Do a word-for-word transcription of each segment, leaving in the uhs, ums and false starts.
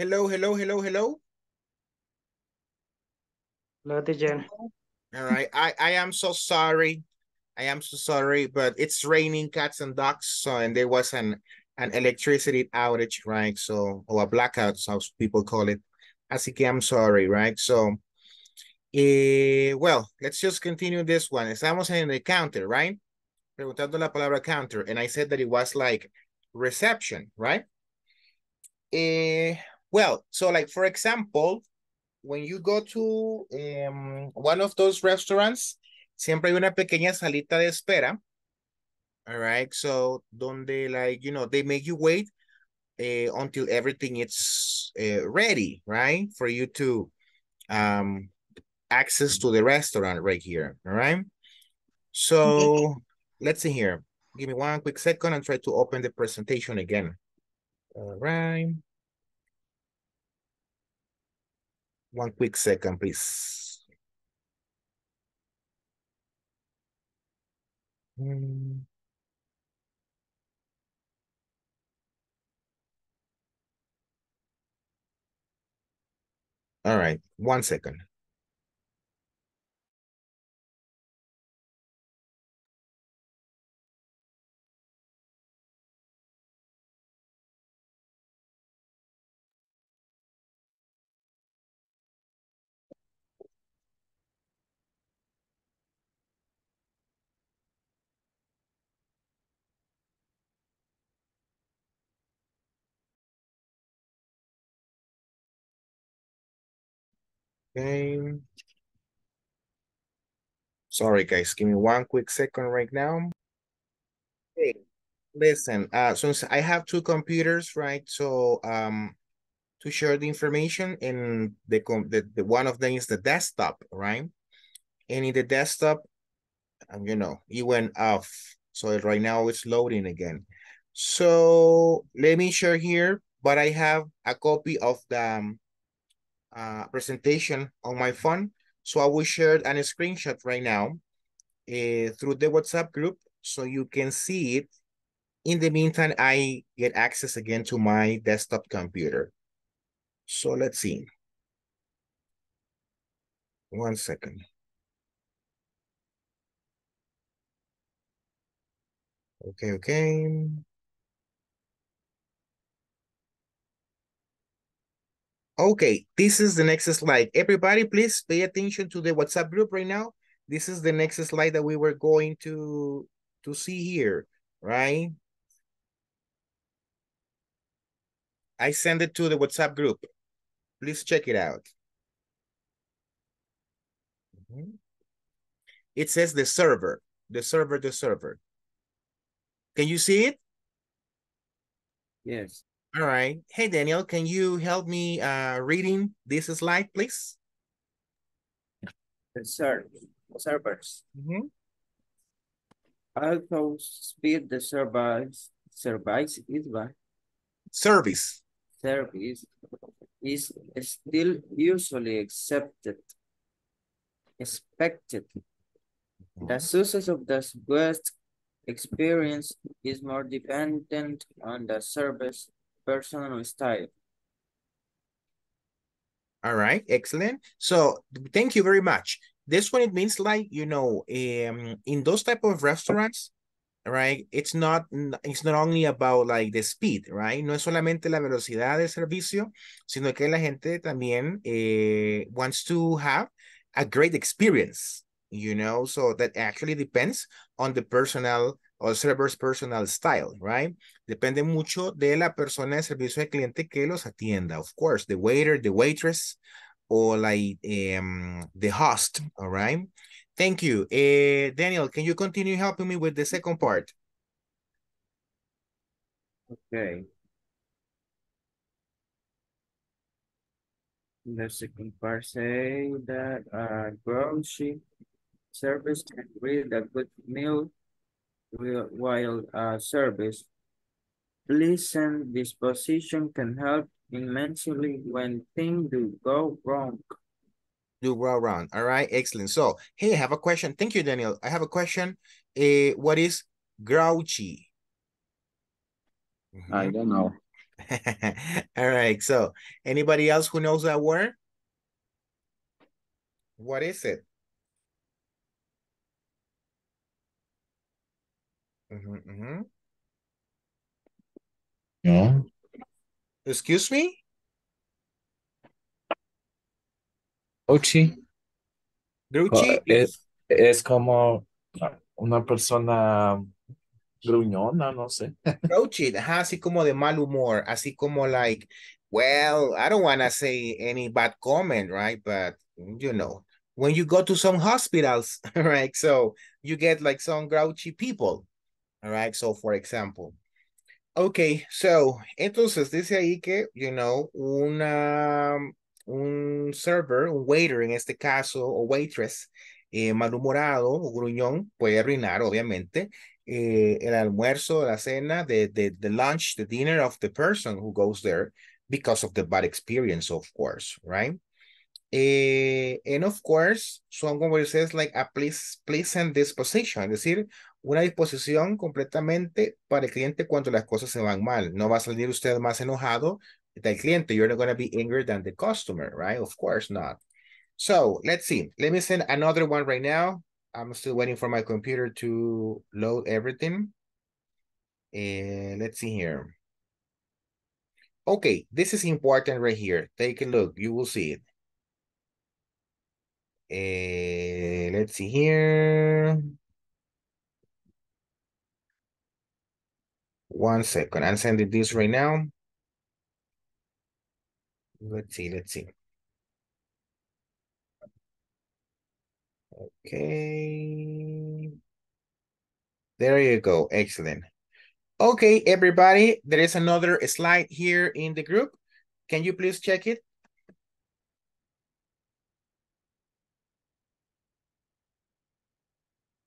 Hello, hello, hello, hello. Hello, teacher. All right. I, I am so sorry. I am so sorry, but it's raining cats and dogs. So, and there was an, an electricity outage, right? So, or a blackout, how people call it. Así que I'm sorry, right? So, eh, well, let's just continue this one. Estamos en el counter, right? Preguntando la palabra counter. And I said that it was like reception, right? Eh, well, so like, for example, when you go to um, one of those restaurants, siempre hay una pequeña salita de espera. All right, so donde like, you know, they make you wait uh, until everything is uh, ready, right? For you to um, access to the restaurant right here, all right? So let's see here. Give me one quick second and try to open the presentation again. All right. One quick second, please. Mm. All right, one second. Okay. Sorry, guys. Give me one quick second right now. Hey, listen. Uh, since I have two computers, right? So, um, to share the information, and the the, the one of them is the desktop, right? And in the desktop, um, you know, it went off. So right now it's loading again. So let me share here. But I have a copy of the. Um, Uh, presentation on my phone, so I will share a screenshot right now uh, through the WhatsApp group so you can see it. In the meantime, I get access again to my desktop computer. So let's see. One second. Okay, okay. Okay, this is the next slide. Everybody, please pay attention to the WhatsApp group right now. This is the next slide that we were going to, to see here, right? I sent it to the WhatsApp group. Please check it out. Mm-hmm. It says the server, the server, the server. Can you see it? Yes. All right. Hey, Daniel, can you help me uh, reading this slide, please? The server, servers. Mm-hmm. Also, speed the service. Service is by. Service. Service is still usually accepted, expected. Mm-hmm. The success of the guest experience is more dependent on the service. Personal style. All right, excellent. So thank you very much. This one, it means like, you know, um, in those type of restaurants, right? It's not, it's not only about like the speed, right? No es solamente la velocidad de servicio, sino que la gente también eh, wants to have a great experience, you know? So that actually depends on the personal or server's personal style, right? Depende mucho de la persona de servicio al cliente que los atienda. Of course, the waiter, the waitress, or like um, the host, all right? Thank you. Uh, Daniel, can you continue helping me with the second part? Okay. The second part say that a grocery service can read a good meal while uh, service. Pleasant disposition can help immensely when things do go wrong. Do go wrong. All right, excellent. So, hey, I have a question. Thank you, Daniel. I have a question. Uh, what is grouchy? Mm-hmm. I don't know. All right. So anybody else who knows that word? What is it? Mm-hmm, mm-hmm. No. Excuse me? Grouchy. Grouchy es, es como una persona gruñona, no sé. Grouchy, así como de mal humor, así como like, well, I don't want to say any bad comment, right? But, you know, when you go to some hospitals, right? So you get like some grouchy people, all right? So for example, okay, so, entonces dice ahí que, you know, una... un server, un waiter en este caso, o waitress, eh, malhumorado o gruñón, puede arruinar, obviamente, eh, el almuerzo, la cena, the, the, the lunch, the dinner of the person who goes there because of the bad experience, of course, right? Eh, and of course, son como dices, like a pleasant disposition, es decir, una disposición completamente para el cliente cuando las cosas se van mal. No va a salir usted más enojado del cliente. You're not going to be angrier than the customer, right? Of course not. So let's see. Let me send another one right now. I'm still waiting for my computer to load everything. And let's see here. Okay, this is important right here. Take a look. You will see it. And let's see here. One second. I'm sending this right now. Let's see, let's see. Okay. There you go. Excellent. Okay, everybody, there is another slide here in the group. Can you please check it?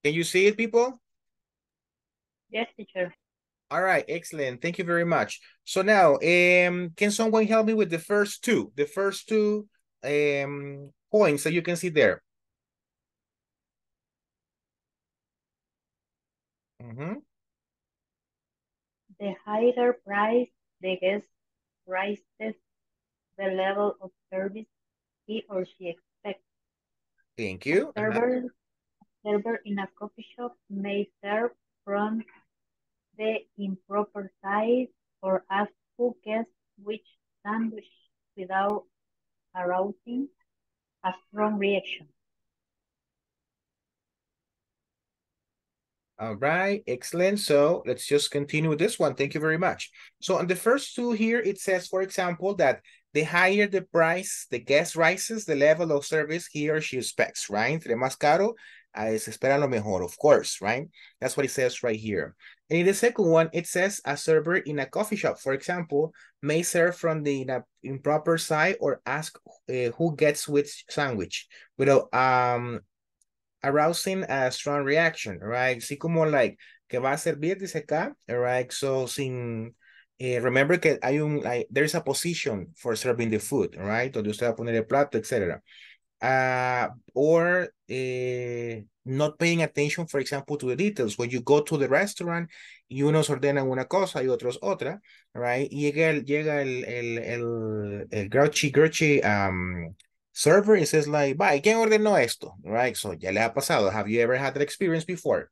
Can you see it, people? Yes, teacher. All right, excellent. Thank you very much. So now, um, can someone help me with the first two, the first two um, points that you can see there? Mm-hmm. The higher price the guest raises, the level of service he or she expects. Thank you. A server, a server in a coffee shop may serve from the improper size or ask who gets which sandwich without arousing a strong reaction. All right, excellent. So let's just continue with this one. Thank you very much. So on the first two here, it says, for example, that the higher the price, the guest rises, the level of service he or she expects, right? Entre más caro, se espera lo mejor, of course, right? That's what it says right here. And in the second one, it says a server in a coffee shop, for example, may serve from the improper side or ask uh, who gets which sandwich without um, arousing a strong reaction, right? Así como like, que va a servir, dice acá, right? So, sin, eh, remember que hay un, like, there's a position for serving the food, right? Donde usted va a poner el plato, etcétera. Uh, or uh, not paying attention, for example, to the details. When you go to the restaurant y unos ordenan una cosa y otros otra, right? Y llega el, llega el, el, el, el grouchy, grouchy um, server and says like, bye, ¿quién ordenó esto? Right, so ya le ha pasado. Have you ever had that experience before?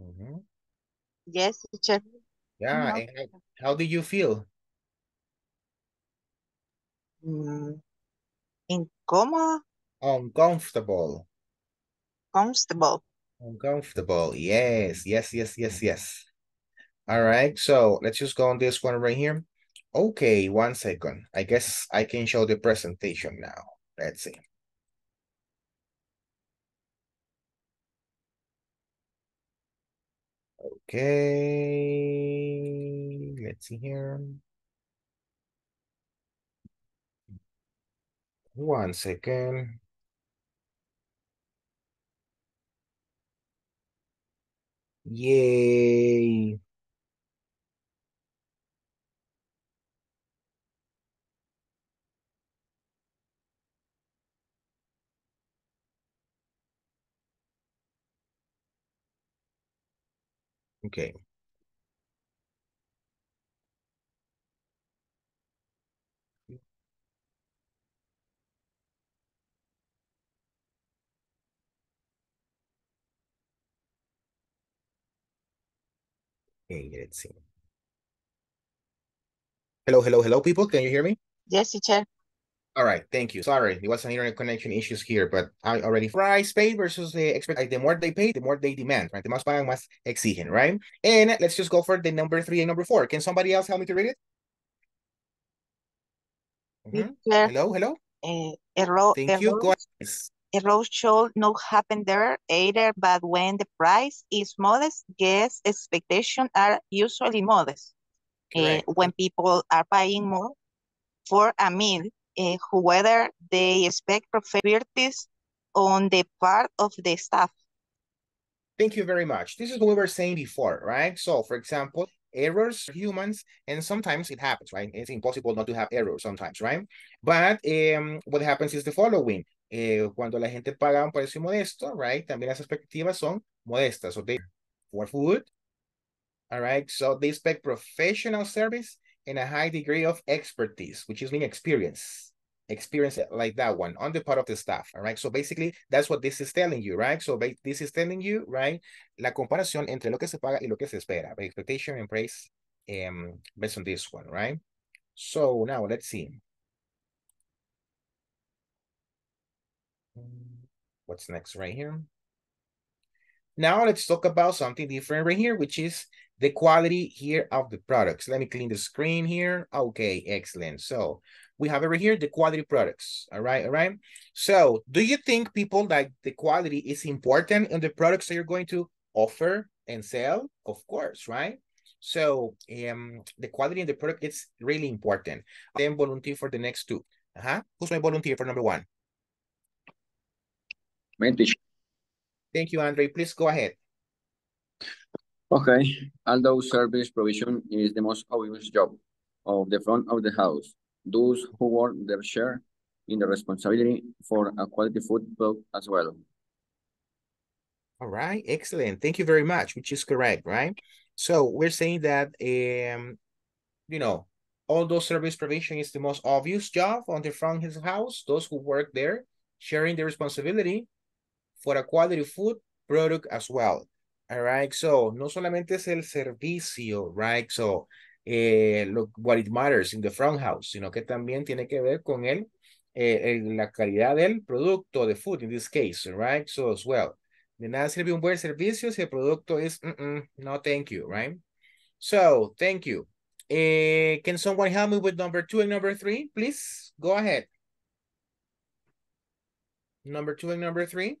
Mm-hmm. Yes, teacher. Yeah, no. And how, how do you feel? Mm, incómodo. Uncomfortable. Comfortable. Uncomfortable. Yes, yes, yes, yes, yes. All right, so let's just go on this one right here. Okay, one second. I guess I can show the presentation now. Let's see. Okay, let's see here. One second. Yay. Okay. Okay, let's see. Hello, hello, hello, people. Can you hear me? Yes, teacher. All right, thank you. Sorry, it was an internet connection issues here, but I already price pay versus the expect. Like, the more they pay, the more they demand, right? The most buying was exigen, right? And let's just go for the number three and number four. Can somebody else help me to read it? Mm-hmm. Sure. Hello, hello. Uh, error, thank error, you. Go ahead. Error should not happen there either, but when the price is modest, guest expectations are usually modest. Uh, when people are buying more for a meal, Uh, whether they expect profitabilities on the part of the staff. Thank you very much. This is what we were saying before, right? So, for example, errors are humans, and sometimes it happens, right? It's impossible not to have errors sometimes, right? But um, what happens is the following. Eh, cuando la gente paga un precio modesto, right? También las expectativas son modestas. So, they for food, all right? So, they expect professional service and a high degree of expertise, which is mean experience. Experience like that one on the part of the staff, all right? So basically, that's what this is telling you, right? So this is telling you, right? La comparación entre lo que se paga y lo que se espera. The expectation and price um, based on this one, right? So now let's see. What's next right here? Now let's talk about something different right here, which is the quality here of the products. Let me clean the screen here. Okay, excellent. So we have over here the quality products. All right, all right. So do you think, people, that the quality is important in the products that you're going to offer and sell? Of course, right? So um, the quality in the product is really important. Then volunteer for the next two. Uh-huh. Who's my volunteer for number one? My teacher. Thank you, Andre. Please go ahead. Okay, although service provision is the most obvious job of the front of the house, those who work their share in the responsibility for a quality food product as well. All right, excellent. Thank you very much, which is correct, right? So we're saying that, um, you know, although service provision is the most obvious job on the front of the house, those who work there sharing the responsibility for a quality food product as well. All right, so no solamente es el servicio, right? So, eh, look what it matters in the front house, sino que también tiene que ver con el, eh, el, la calidad del producto de food, in this case, right? So, as well, de nada sirve un buen servicio si el producto es, mm -mm, no thank you, right? So, thank you. Eh, can someone help me with number two and number three, please? Go ahead. Number two and number three.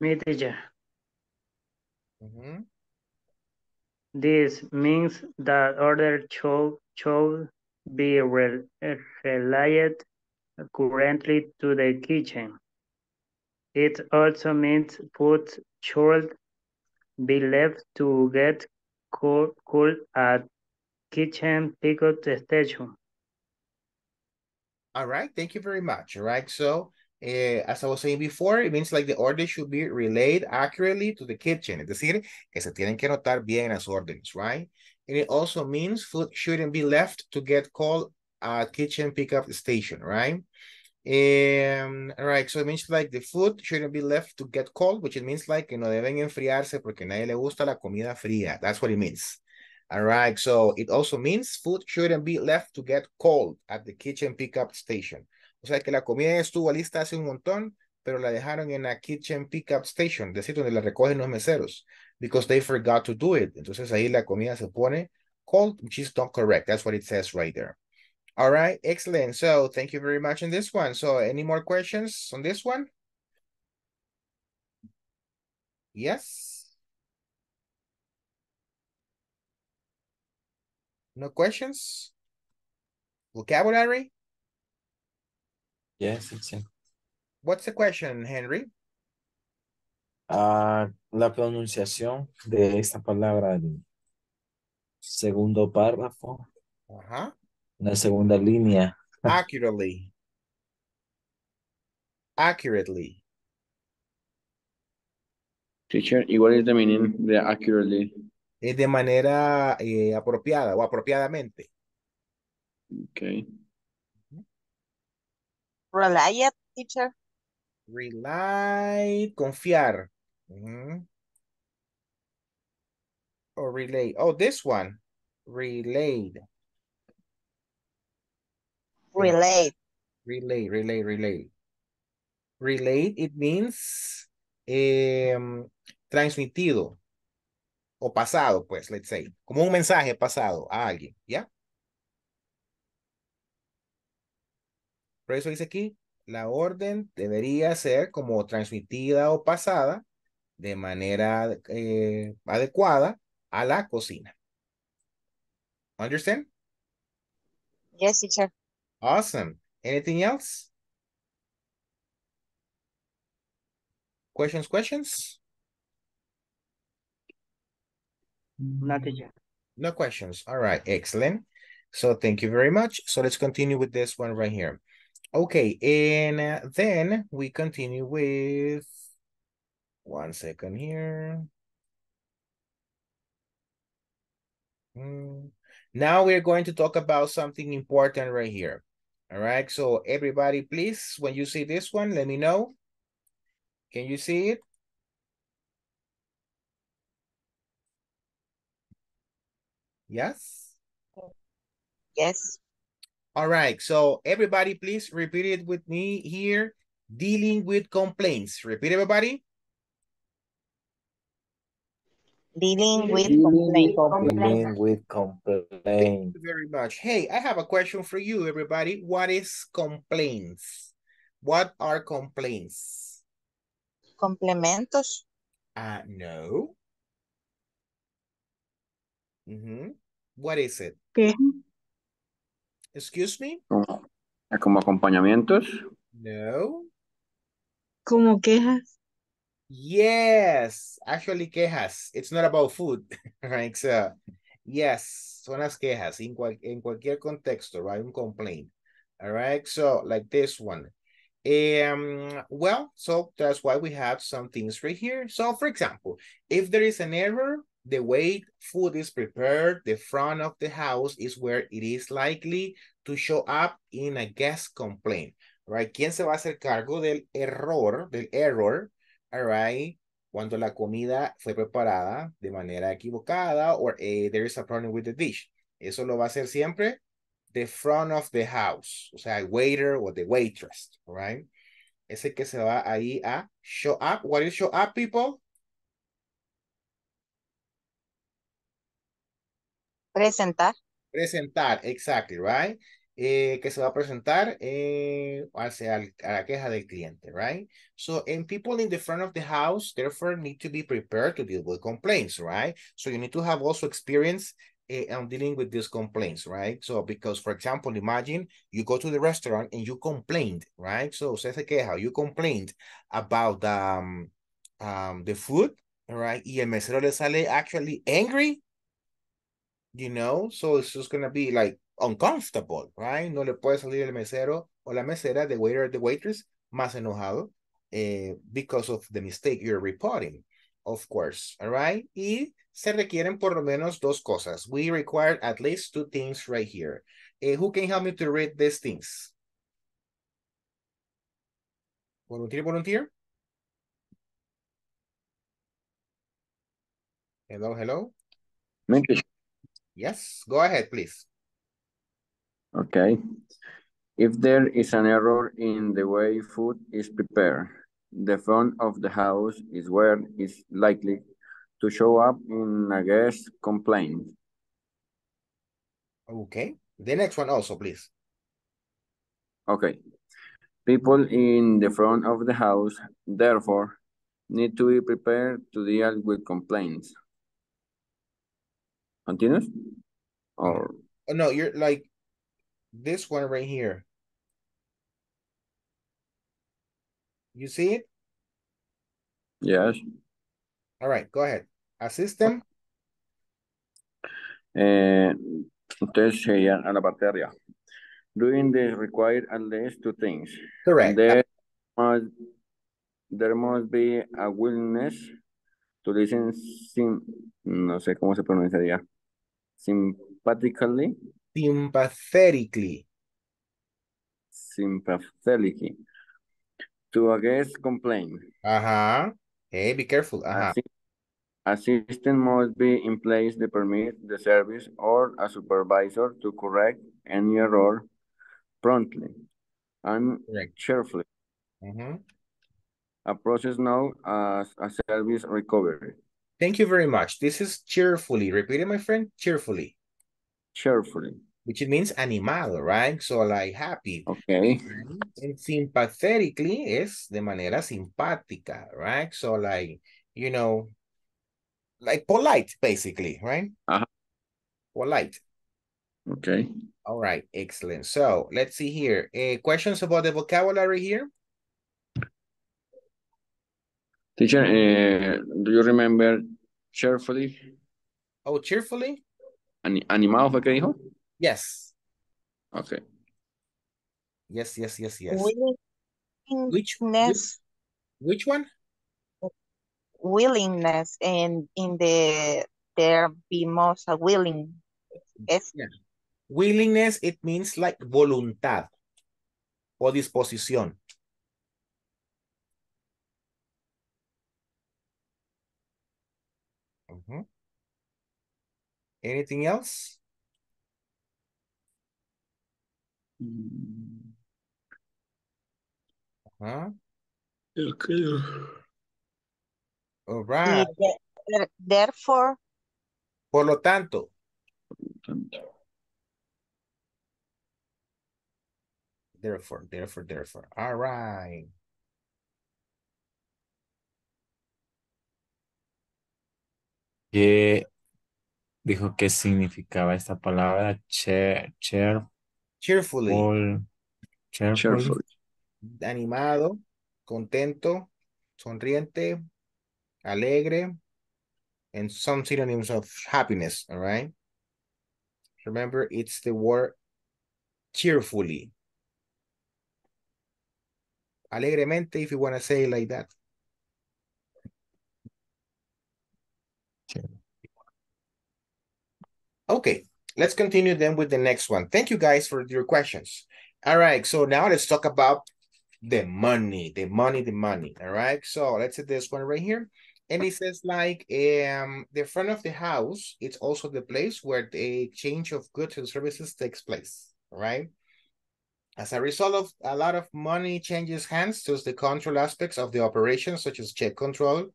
Me, teacher. Mm-hmm. This means that order should, should be re related currently to the kitchen. It also means food should be left to get cool, cool at kitchen pickup station. All right, thank you very much. All right, so Eh, as I was saying before, it means like the order should be relayed accurately to the kitchen. Es decir, que se tienen que anotar bien las órdenes, right? And it also means food shouldn't be left to get called a kitchen pickup station, right? Um, all right, so it means like the food shouldn't be left to get cold, which it means like que no deben enfriarse porque nadie le gusta la comida fría. That's what it means. All right, so it also means food shouldn't be left to get cold at the kitchen pickup station. O sea, que la comida estuvo lista hace un montón, pero la dejaron en la kitchen pickup station, es decir, donde la recogen los meseros, because they forgot to do it. Entonces ahí la comida se pone cold, which is not correct. That's what it says right there. All right, excellent. So thank you very much on this one. So any more questions on this one? Yes? No questions? Vocabulary? Yes, it's in. What's the question, Henry? Uh, la pronunciación de esta palabra del segundo párrafo. Ajá. Uh-huh. La segunda línea. Accurately. Accurately. Teacher, ¿y cuál es el meaning de accurately? Es de manera eh, apropiada o apropiadamente. Okay. Rely, teacher. Rely, confiar. Mm-hmm. Or relay. Oh, this one. Relayed. Relay. Relay, relay, relay. Relay, it means um, transmitido o pasado, pues, let's say. Como un mensaje pasado a alguien, ¿ya? Por eso dice aquí, la orden debería ser como transmitida o pasada de manera eh, adecuada a la cocina. Understand? Yes, teacher. Awesome. Anything else? Questions, questions? No, teacher. No questions. All right, excellent. So thank you very much. So let's continue with this one right here. Okay, and then we continue with, one second here. Now we're going to talk about something important right here. All right, so everybody, please, when you see this one, let me know. Can you see it? Yes? Yes. All right, so everybody, please repeat it with me here. Dealing with complaints. Repeat, everybody. Dealing with complaints. Dealing with complaints. Thank you very much. Hey, I have a question for you, everybody. What is complaints? What are complaints? Complementos. Uh, no. Mm-hmm. What is it? Okay. Excuse me? ¿Como acompañamientos? No. ¿Como quejas? Yes, actually quejas. It's not about food, right? So, yes, son las quejas in cual, en cualquier contexto, right? Un complaint. All right, so like this one. Um, well, so that's why we have some things right here. So, for example, if there is an error, the way food is prepared, the front of the house is where it is likely to show up in a guest complaint, right? ¿Quién se va a hacer cargo del error, del error, all right, cuando la comida fue preparada de manera equivocada or uh, there is a problem with the dish? Eso lo va a hacer siempre the front of the house, o sea, el waiter o the waitress, all right? Ese que se va ahí a show up. What is show up, people? Presentar. Presentar, exactly, right? Eh, que se va a presentar eh, hacia el, a la queja del cliente, right? So, and people in the front of the house, therefore, need to be prepared to deal with complaints, right? So, you need to have also experience eh, on dealing with these complaints, right? So, because, for example, imagine you go to the restaurant and you complained, right? So, usted se queja, you complained about um, um, the food, right? Y el mesero le sale actually angry. You know, so it's just going to be like uncomfortable, right? No le puede salir el mesero o la mesera, the waiter or the waitress, más enojado eh, because of the mistake you're reporting, of course, all right? Y se requieren por lo menos dos cosas. We require at least two things right here. Eh, who can help me to read these things? Volunteer, volunteer? Hello, hello? Thank you. Yes, go ahead, please. Okay. If there is an error in the way food is prepared, the front of the house is where it's likely to show up in a guest complaint. Okay. The next one also, please. Okay. People in the front of the house, therefore, need to be prepared to deal with complaints. Continuous? Or no, you're like this one right here. You see it? Yes. All right, go ahead. Assist them. Uh, ustedes llegan a la parte de arriba. Doing this required at least two things. Correct. There, uh, must, there must be a willingness to listen sim, no sé cómo se pronunciaría, sympathetically, sympathetically, sympathetically, to a guest complaint. Uh-huh. Hey, be careful. Uh-huh. Assistant must be in place to permit the service or a supervisor to correct any error promptly and correct. Cheerfully. Mm-hmm. A process known as a service recovery. Thank you very much. This is cheerfully. Repeat it, my friend. Cheerfully. Cheerfully. Which it means animal, right? So like happy. Okay. And sympathetically is de manera simpática, right? So like, you know, like polite, basically, right? Uh-huh. Polite. Okay. All right, excellent. So let's see here. Uh, questions about the vocabulary here? Teacher, uh, do you remember cheerfully? Oh, cheerfully? An animado fue que dijo? Yes. Okay. Yes, yes, yes, yes. Willing, which, which, which one? Willingness, and in the there be most willing. Yes. Yeah. Willingness, it means like voluntad o disposición. Mm-hmm. Anything else? Uh-huh. Okay. All right. Therefore. Por lo tanto. Therefore, therefore, therefore. All right. ¿Qué dijo que significaba esta palabra? Cheer, cheer, cheerfully. All, cheerfully. Cheerfully. Animado, contento, sonriente, alegre, and some synonyms of happiness, all right? Remember, it's the word cheerfully. Alegremente, if you want to say it like that. Okay, let's continue then with the next one. Thank you guys for your questions. All right, so now let's talk about the money, the money, the money. All right, so let's hit this one right here. And it says like um, the front of the house, it's also the place where the change of goods and services takes place, right? As a result of a lot of money changes hands to the control aspects of the operation, such as check control,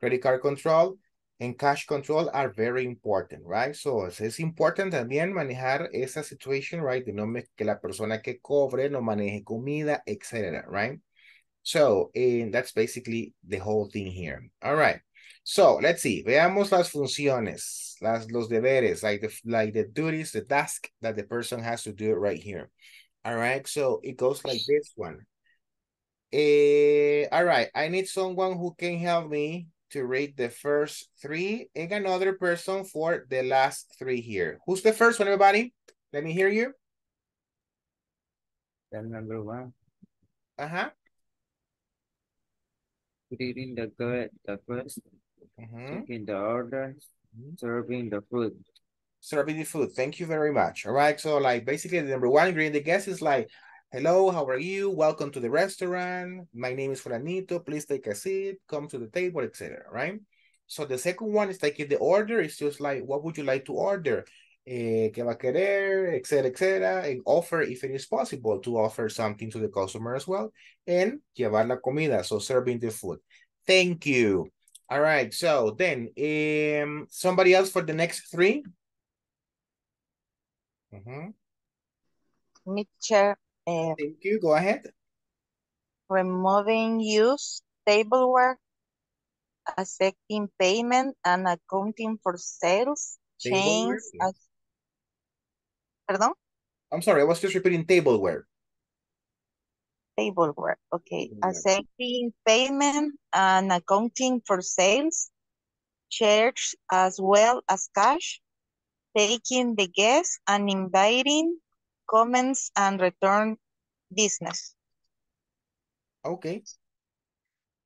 credit card control, and cash control are very important, right? So es importante también manejar esa situation, right? De no que la persona que cobre no maneje comida, et cetera, right? So and that's basically the whole thing here. All right. So let's see. Veamos las funciones, las los deberes, like the like the duties, the task that the person has to do right here. All right. So it goes like this one. Uh, all right. I need someone who can help me to read the first three and another person for the last three here. Who's the first one, everybody? Let me hear you. That's number one. Uh-huh. Reading the good, the first, mm-hmm. taking the order, mm-hmm. serving the food. Serving the food. Thank you very much. All right. So like basically the number one, greeting the guest is like, hello, how are you? Welcome to the restaurant. My name is Fulanito. Please take a seat. Come to the table, et cetera. Right? So the second one is like the order. It's just like, what would you like to order? Eh, ¿Qué va a querer? Etcétera, etcétera. And offer, if it is possible, to offer something to the customer as well. And llevar la comida. So serving the food. Thank you. All right. So then, um, somebody else for the next three? Mm-hmm. Mitchell. Uh, Thank you. Go ahead. Removing used tableware, accepting payment, and accounting for sales, change. Perdón? I'm sorry. I was just repeating tableware. Tableware. Okay. Tableware. Accepting payment and accounting for sales, chairs as well as cash, taking the guests and inviting, comments and return business. Okay.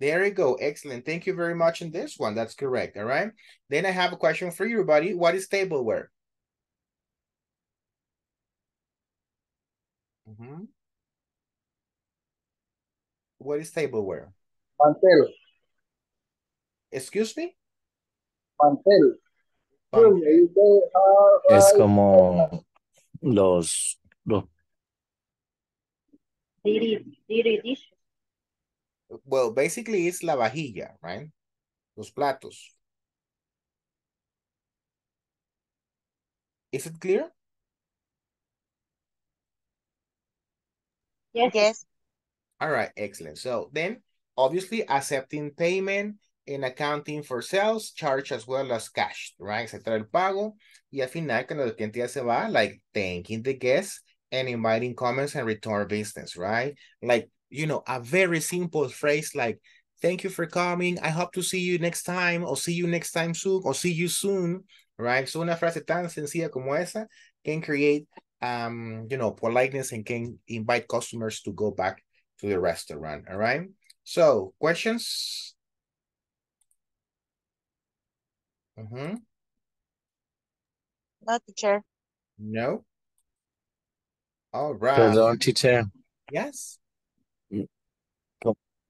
There you go. Excellent. Thank you very much in this one. That's correct. All right. Then I have a question for you, buddy. What is tableware? Mm-hmm. What is tableware? Mantel. Excuse me? Mantel. Es como los... los... Well, basically it's la vajilla, right? Los platos. Is it clear? Yes. Yes. All right, excellent. So then, obviously, accepting payment and accounting for sales, charge as well as cash, right? Aceptar el pago. Y al final, cuando el cliente ya se va, like thanking the guests and inviting comments and return business, right? Like, you know, a very simple phrase like, thank you for coming. I hope to see you next time or see you next time soon or see you soon, right? So una frase tan sencilla como esa can create, um, you know, politeness and can invite customers to go back to the restaurant, all right? So, questions? Mm-hmm. No, teacher. No? All right. Perdón, teacher. Yes.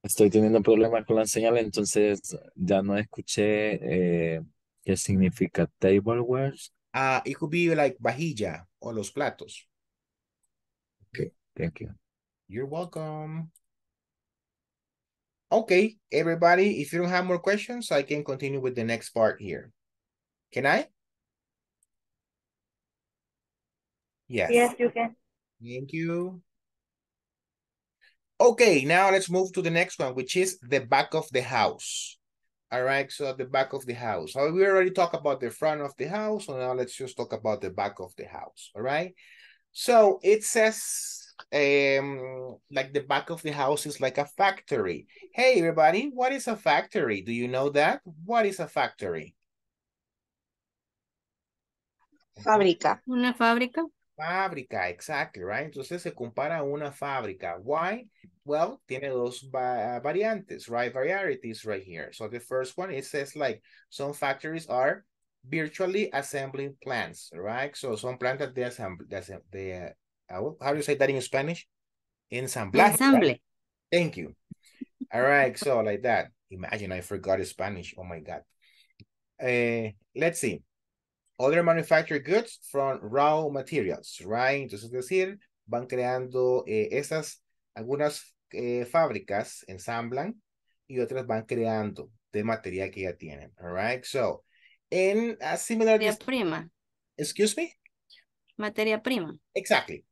Estoy teniendo problemas con la señal, entonces ya no escuché eh, qué significa tableware. Uh, it could be like vajilla o los platos. Okay, thank you. You're welcome. Okay, everybody, if you don't have more questions, I can continue with the next part here. Can I? Yes. Yes, you can. Thank you. Okay, now let's move to the next one, which is the back of the house. All right, so the back of the house. So we already talked about the front of the house, so now let's just talk about the back of the house, all right? So it says, um, like the back of the house is like a factory. Hey, everybody, what is a factory? Do you know that? What is a factory? Fábrica. Una fábrica. Fábrica, exactly, right? Entonces se compara a una fábrica. Why? Well, tiene dos va variantes, right? Varieties right here. So the first one, it says like some factories are virtually assembling plants, right? So some plantas de assemble, de, uh, how do you say that in Spanish? Ensamblaje. Ensemble. Thank you. All right, so like that. Imagine I forgot Spanish. Oh my God. Uh, let's see. Other manufactured goods from raw materials, right? Entonces, es decir, van creando eh, esas, algunas eh, fábricas ensamblan y otras van creando de material que ya tienen, all right? So, in a similar... Materia prima. Excuse me? Materia prima. Exactly.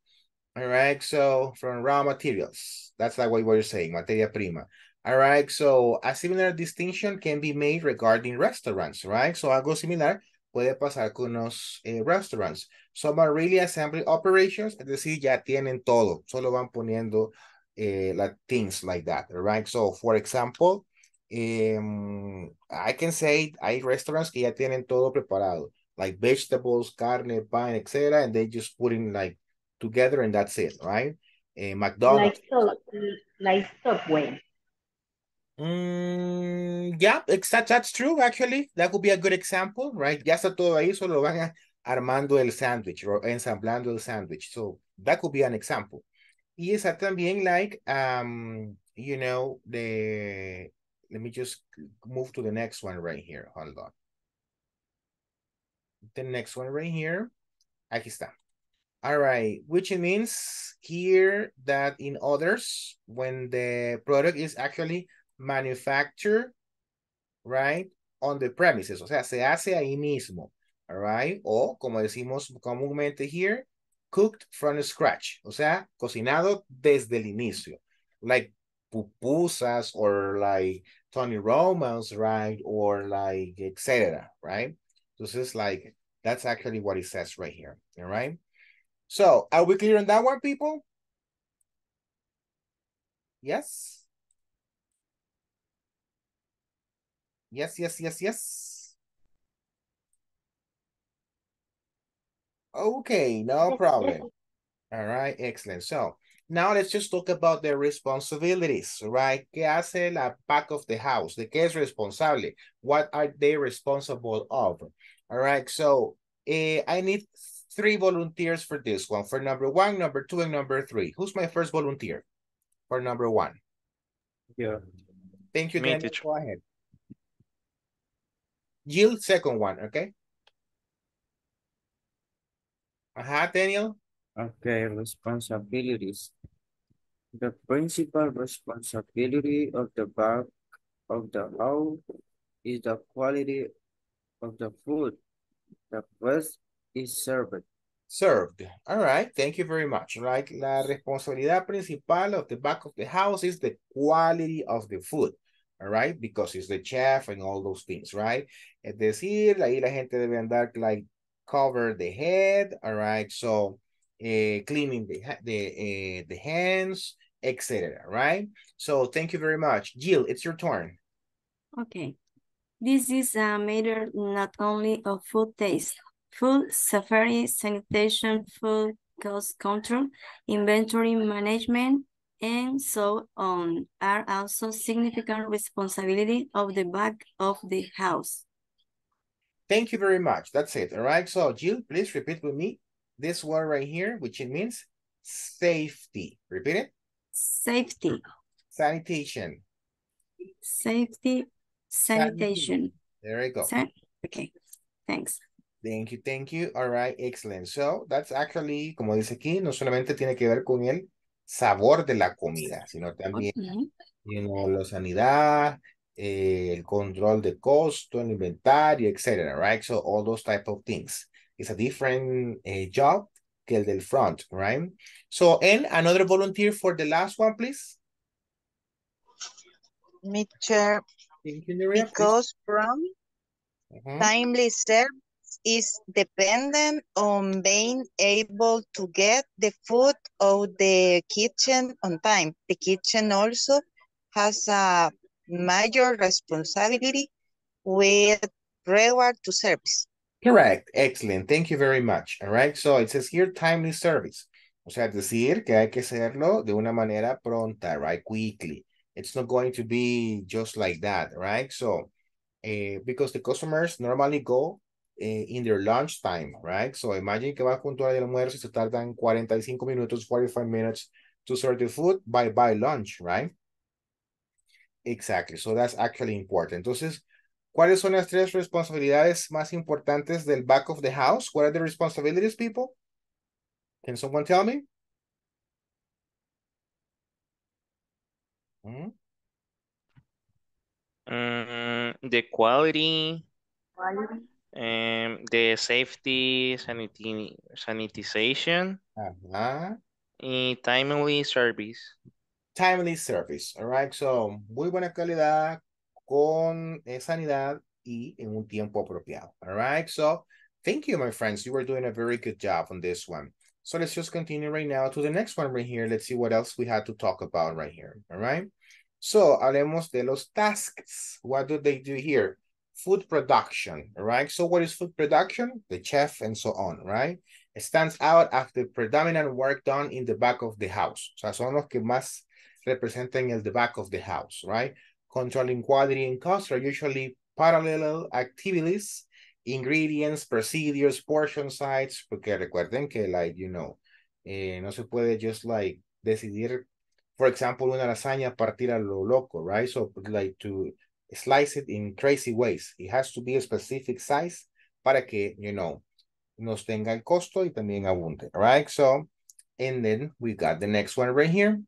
All right, so from raw materials. That's like what you're saying, materia prima. All right, so a similar distinction can be made regarding restaurants, right? So, algo similar... puede pasar con unos eh, restaurants. Some are really assembly operations, es decir, ya tienen todo, solo van poniendo eh, like things like that, right? So, for example, um, I can say hay restaurants que ya tienen todo preparado, like vegetables, carne, pan, et cetera, and they just put in like together and that's it, right? Eh, McDonald's. Like, like Subway. Mm, yeah, exact, that's true, actually. That would be a good example, right? Ya está todo ahí, solo van a, armando el sándwich or ensamblando el sándwich. So that could be an example. Y esa también, like, um, you know, the, let me just move to the next one right here. Hold on. The next one right here. Aquí está. All right, which means here that in others, when the product is actually manufacture, right, on the premises, o sea, se hace ahí mismo, all right, o como decimos comúnmente here, cooked from scratch, o sea, cocinado desde el inicio, like pupusas or like Tony Romans, right, or like et cetera, right? Entonces, like, that's actually what it says right here, all right? So, are we clear on that one, people? Yes? Yes, yes, yes, yes. Okay, no problem. All right, excellent. So Now let's just talk about the responsibilities, right? ¿Qué hace la back of the house? ¿De qué es responsable? What are they responsible of? All right, so eh, I need three volunteers for this one. For number one, number two, and number three. Who's my first volunteer for number one? Yeah. Thank you, Daniel. Go ahead. Jill, second one, okay? Aha, Daniel. Okay, responsibilities. The principal responsibility of the back of the house is the quality of the food the first is served. Served. All right. Thank you very much. Right. La responsabilidad principal of the back of the house is the quality of the food. All right. Because it's the chef and all those things, right? Es decir, ahí la gente debe andar, like, cover the head. All right. So, uh, cleaning the, the, uh, the hands, et cetera. Right. So, thank you very much. Jill, it's your turn. Okay. This is a matter not only of food taste, food safety, sanitation, food cost control, inventory management, and so on are also significant responsibility of the back of the house. Thank you very much. That's it. All right. So, Jill, please repeat with me this word right here, which it means safety. Repeat it. Safety. Sanitation. Safety. Sanitation. There you go. San okay, thanks. Thank you, thank you. All right, excellent. So that's actually, como dice aquí, no solamente tiene que ver con el sabor de la comida, sino también, mm-hmm, you know, la sanidad, eh, el control de costo, el inventario, et cetera. Right? So all those type of things. It's a different uh, job que el del front, right? So, and another volunteer for the last one, please. Mitchell. Because from uh-huh. timely service is dependent on being able to get the food of the kitchen on time. The kitchen also has a major responsibility with reward to service. Correct. Excellent. Thank you very much. All right. So it says here timely service. O sea, decir que hay que hacerlo de una manera pronta, right? Quickly. It's not going to be just like that, right? So, uh, because the customers normally go uh, in their lunch time, right? So imagine que vas puntual de almuerzo y se tardan cuarenta y cinco minutos, forty-five minutes to serve the food by, by lunch, right? Exactly. So that's actually important. Entonces, ¿cuáles son las tres responsabilidades más importantes del back of the house? What are the responsibilities, people? Can someone tell me? Mm-hmm. um, the quality, quality. Um, the safety, sanity, sanitization, uh-huh. and timely service. Timely service, all right? So, muy buena calidad con sanidad y en un tiempo apropiado, all right? So, thank you, my friends. You were doing a very good job on this one. So let's just continue right now to the next one right here. Let's see what else we had to talk about right here, all right? So, hablemos de los tasks. What do they do here? Food production, all right? So what is food production? The chef and so on, right? It stands out as the predominant work done in the back of the house. O sea, son los que más representan el the back of the house, right? Controlling quality and cost are usually parallel activities. Ingredients, procedures, portion size, porque recuerden que, like, you know, eh, no se puede just, like, decidir, for example, una lasaña partir a lo loco, right? So, like, to slice it in crazy ways. It has to be a specific size para que, you know, nos tenga el costo y también abunde, right? So, and then we got the next one right here.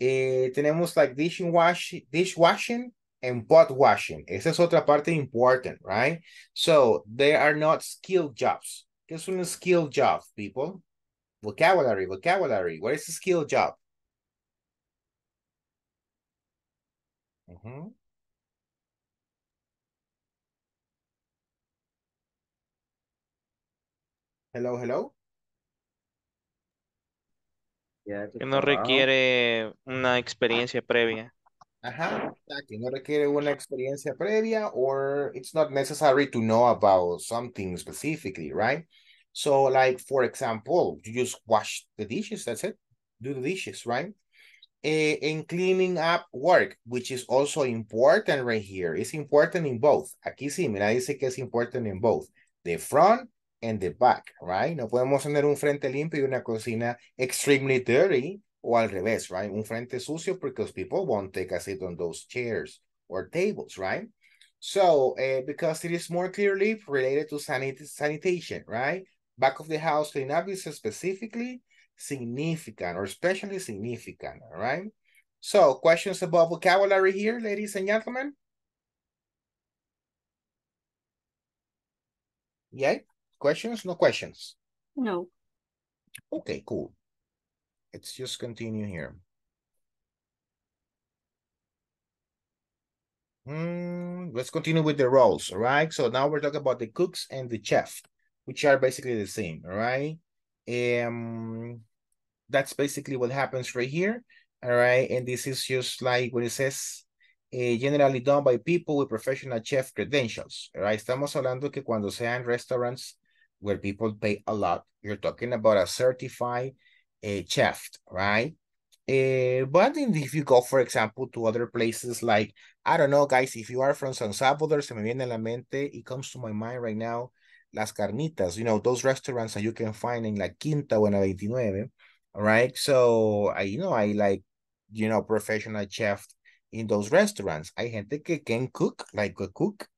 Eh, tenemos, like, dishing wash, dish washing, and pot washing. Esa es otra parte important, right? So, they are not skilled jobs. ¿Qué es un skilled job, people? Vocabulary, vocabulary. What is a skilled job? Uh-huh. Hello, hello. Que no requiere una experiencia previa. Ajá, exactly. No requiere una experiencia previa, or it's not necessary to know about something specifically, right? So, like, for example, you just wash the dishes, that's it. do the dishes, right? And cleaning up work, which is also important right here. It's important in both. Aquí sí, mira, dice que es important in both. The front and the back, right? No podemos tener un frente limpio y una cocina extremely dirty, o al revés, right? Un frente sucio because people won't take a seat on those chairs or tables, right? So, uh, because it is more clearly related to sanit sanitation, right? Back of the house cleanup is specifically significant or especially significant, all right? So, questions about vocabulary here, ladies and gentlemen? Yeah, questions? No questions? No. Okay, cool. Let's just continue here. Mm, let's continue with the roles, all right? So now we're talking about the cooks and the chef, which are basically the same, all right? Um, that's basically what happens right here, all right? And this is just like what it says, eh, generally done by people with professional chef credentials, all right? Estamos hablando que cuando sean restaurants where people pay a lot, you're talking about a certified eh, chef, right? Eh, but in, if you go, for example, to other places like, I don't know, guys, if you are from San Salvador, se me viene a la mente, it comes to my mind right now, Las Carnitas, you know, those restaurants that you can find in La Quinta o en La veintinueve, all right? So, I, you know, I like, you know, professional chef in those restaurants. Hay gente que can cook, like a cook,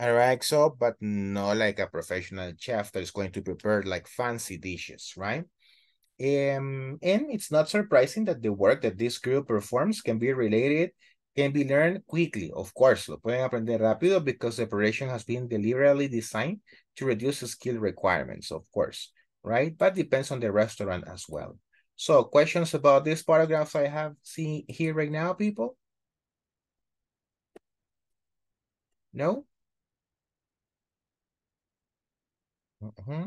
all right? So, but not like a professional chef that is going to prepare like fancy dishes, right? Um, and it's not surprising that the work that this group performs can be related, can be learned quickly. Of course, lo pueden aprender rápido because the operation has been deliberately designed to reduce skill requirements, of course, right? But depends on the restaurant as well. So questions about these paragraphs I have seen here right now, people? No? Mm-hmm.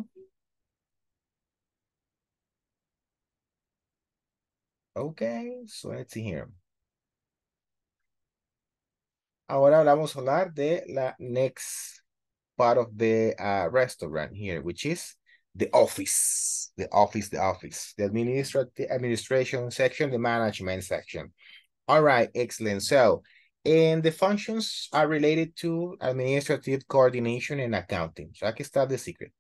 Okay, so let's see here. Ahora vamos a hablar de la next part of the uh, restaurant here, which is the office, the office, the office, the administrative administration section, the management section. All right, excellent. So, and the functions are related to administrative coordination and accounting. So aquí está the secret,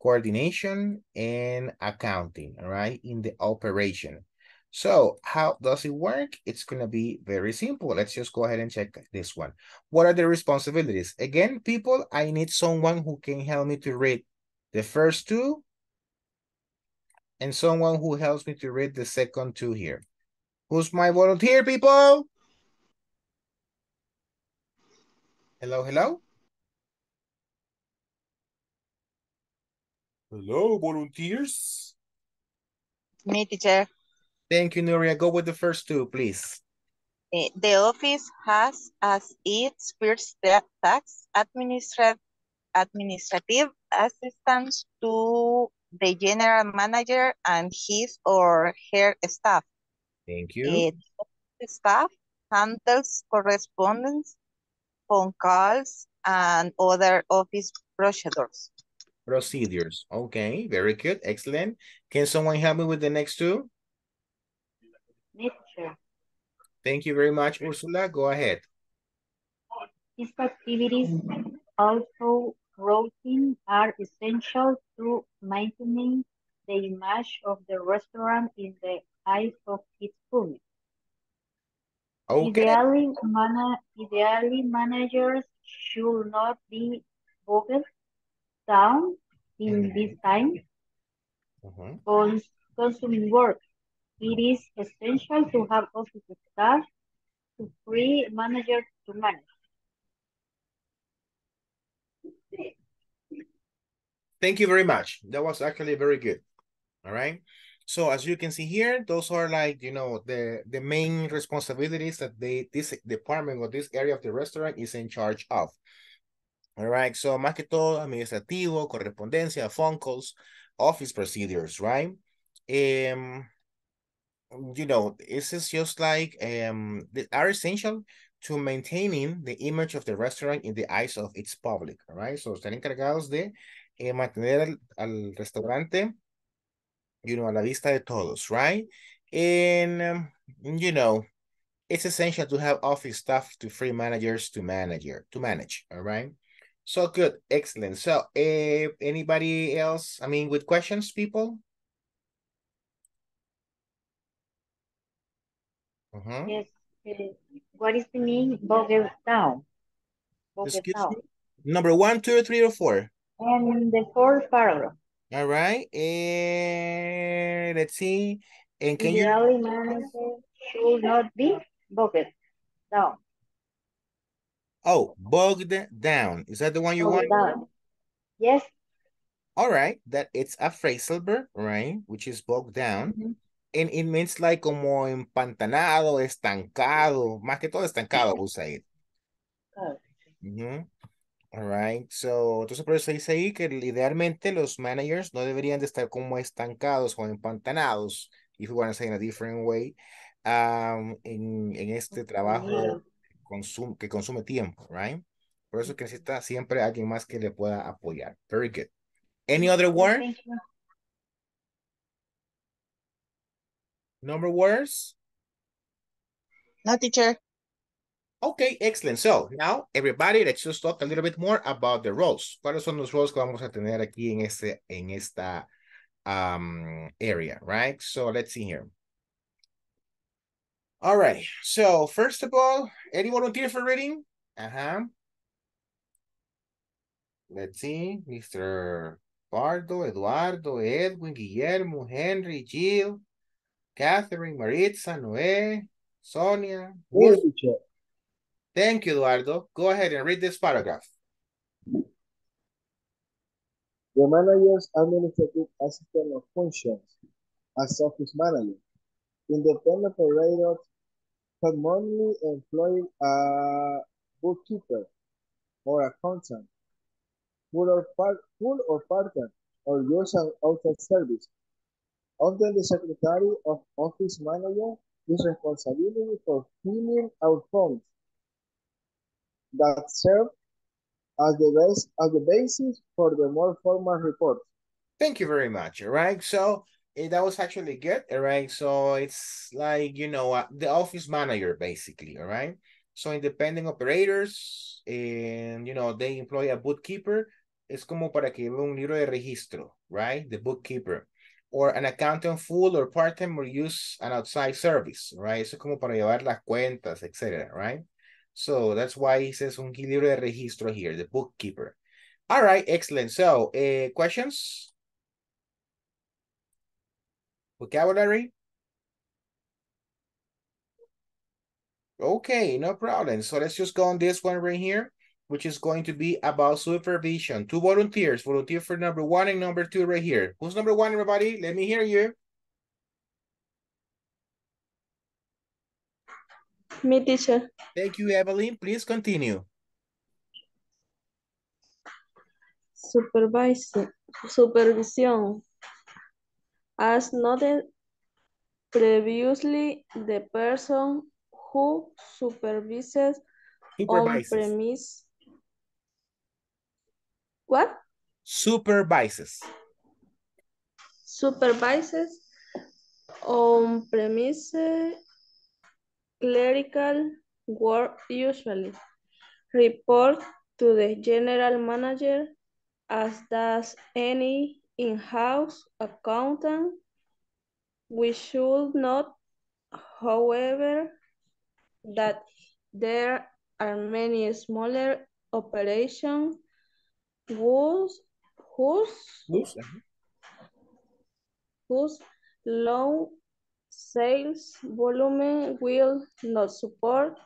coordination and accounting, all right, in the operation. So how does it work? It's going to be very simple. Let's just go ahead and check this one. What are the responsibilities? Again, people, I need someone who can help me to read the first two and someone who helps me to read the second two here. Who's my volunteer, people? Hello, hello? Hello, volunteers? Me, teacher. Thank you, Nuria. Go with the first two, please. The office has as its first task administrat administrative assistance to the general manager and his or her staff. Thank you. It, the staff handles correspondence, phone calls, and other office procedures. Procedures. Okay, very good. Excellent. Can someone help me with the next two? Thank you very much, Úrsula. Go ahead. These activities, also routine, are essential to maintaining the image of the restaurant in the eyes of its public. Okay. Ideally, mana ideally managers should not be bogged down in this time mm-hmm. on consuming work. It is essential to have office staff to free managers to manage. Thank you very much. That was actually very good. All right. So as you can see here, those are like, you know, the, the main responsibilities that they, this department or this area of the restaurant is in charge of. All right. So más que todo, administrativo, correspondencia, phone calls, office procedures, right? Um, you know, this is just like, um, they are essential to maintaining the image of the restaurant in the eyes of its public, right? So, están encargados de eh, mantener al, al restaurante, you know, a la vista de todos, right? And, um, you know, it's essential to have office staff to free managers to manager, to manage, all right? So good, excellent. So uh, anybody else, I mean, with questions, people? Uh-huh. Yes, uh, what is the name, Bogle Town? Excuse me? Number one, two, three, or four? And the fourth paragraph. All right, and let's see. And can Generally you? Manager should not be bogged down. Oh, bogged down. Is that the one you bogged want? Down. Yes. All right, that it's a phrasal verb, right? Which is bogged down. Mm-hmm. And it means like como empantanado, estancado. Más que todo estancado, we'll say it. Oh. Mm-hmm. All right, so, entonces por eso dice ahí que idealmente los managers no deberían de estar como estancados o empantanados, if you want to say in a different way, um, en, en este trabajo consum que consume tiempo, right? Por eso que necesita siempre alguien más que le pueda apoyar. Very good. Any other word? Number words? No, teacher. Okay, excellent. So, now, everybody, let's just talk a little bit more about the roles. ¿Cuáles son los roles que vamos a tener aquí en, este, en esta um, area, right? So, let's see here. All right. So, first of all, any volunteer for reading? Uh-huh. Let's see. Mister Bardo, Eduardo, Edwin, Guillermo, Henry, Jill, Catherine, Maritza, Noé, Sonia. Thank you, Eduardo. Go ahead and read this paragraph. The manager's administrative assistant of functions as office manager. Independent operator commonly employ a bookkeeper or accountant, full or part-time or, part or use an outside service. Often the secretary of office manager is responsible for filling out forms that serve as the base as the basis for the more formal report. Thank you very much. All right, so eh, that was actually good. All right, so it's like, you know, uh, the office manager basically. All right, so independent operators, and you know, they employ a bookkeeper. Es como para que lleve un libro de registro, right? The bookkeeper or an accountant, full or part-time, or use an outside service, right? Eso es como para llevar las cuentas, etcétera, right? So that's why he says un libro de registro here, the bookkeeper. All right, excellent. So, uh, questions? Vocabulary? Okay, no problem. So let's just go on this one right here, which is going to be about supervision. Two volunteers, volunteer for number one and number two right here. Who's number one, everybody? Let me hear you. Me, teacher. Thank you, Evelyn. Please continue. Supervise, supervision. As noted previously, the person who supervises, supervises. On premise. What? Supervises. Supervises on premise. Clerical work usually report to the general manager, as does any in-house accountant. We should note, however, that there are many smaller operations whose, whose, whose low sales volume will not support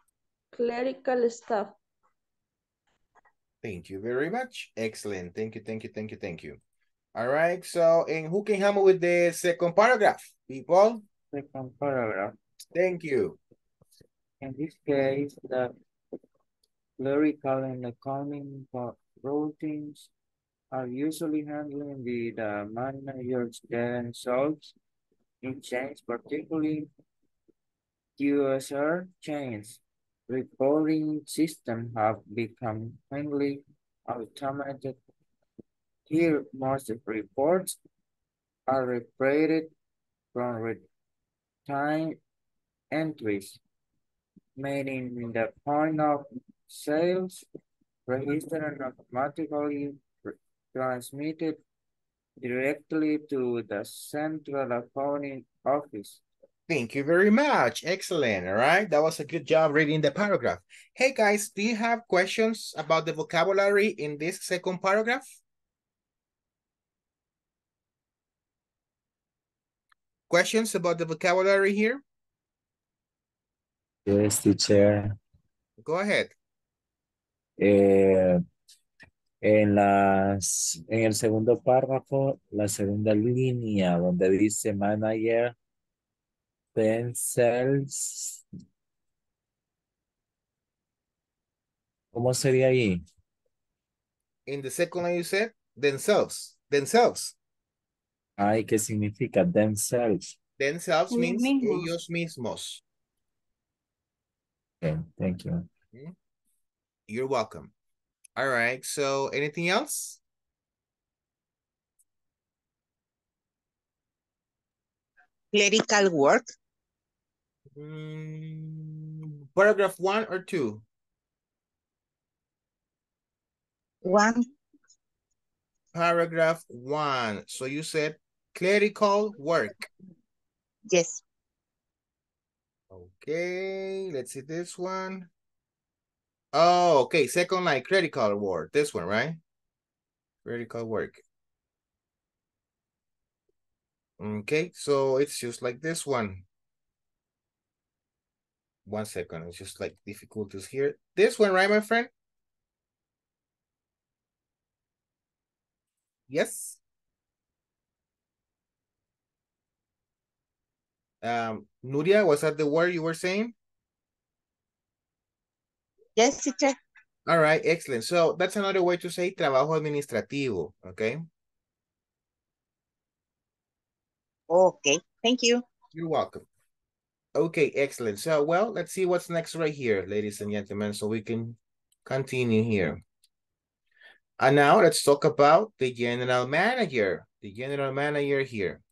clerical staff. Thank you very much. Excellent. Thank you, thank you, thank you, thank you. All right, so, and who can help me with the second paragraph, people? Second paragraph. Thank you. In this case, the clerical and accounting routines are usually handling the, the managers themselves in chains, particularly Q S R chains. Reporting systems have become mainly automated. Here, most reports are reported from time entries made in the point of sales registered and automatically transmitted directly to the central accounting office. Thank you very much. Excellent. All right. That was a good job reading the paragraph. Hey, guys, do you have questions about the vocabulary in this second paragraph? Questions about the vocabulary here? Yes, teacher. Go ahead. Eh, en, las, en el segundo párrafo, la segunda línea donde dice manager pencils. ¿Cómo sería ahí? In the second line you said themselves. Themselves. Ay, ¿qué significa themselves? Themselves means mismos. Ellos mismos. Okay, thank you. You're welcome. All right, so anything else? Clerical work. Mm, paragraph one or two? One. Paragraph one. So you said clerical work. Yes. Okay, let's see this one. Oh, okay. Second line, clerical work. This one, right? Clerical work. Okay, so it's just like this one. One second, it's just like difficulties here. This one, right, my friend? Yes. Um, Nuria, was that the word you were saying? Yes, teacher. All right, excellent. So that's another way to say trabajo administrativo, okay? Okay, thank you. You're welcome. Okay, excellent. So, well, let's see what's next right here, ladies and gentlemen, so we can continue here. And now let's talk about the general manager, the general manager here.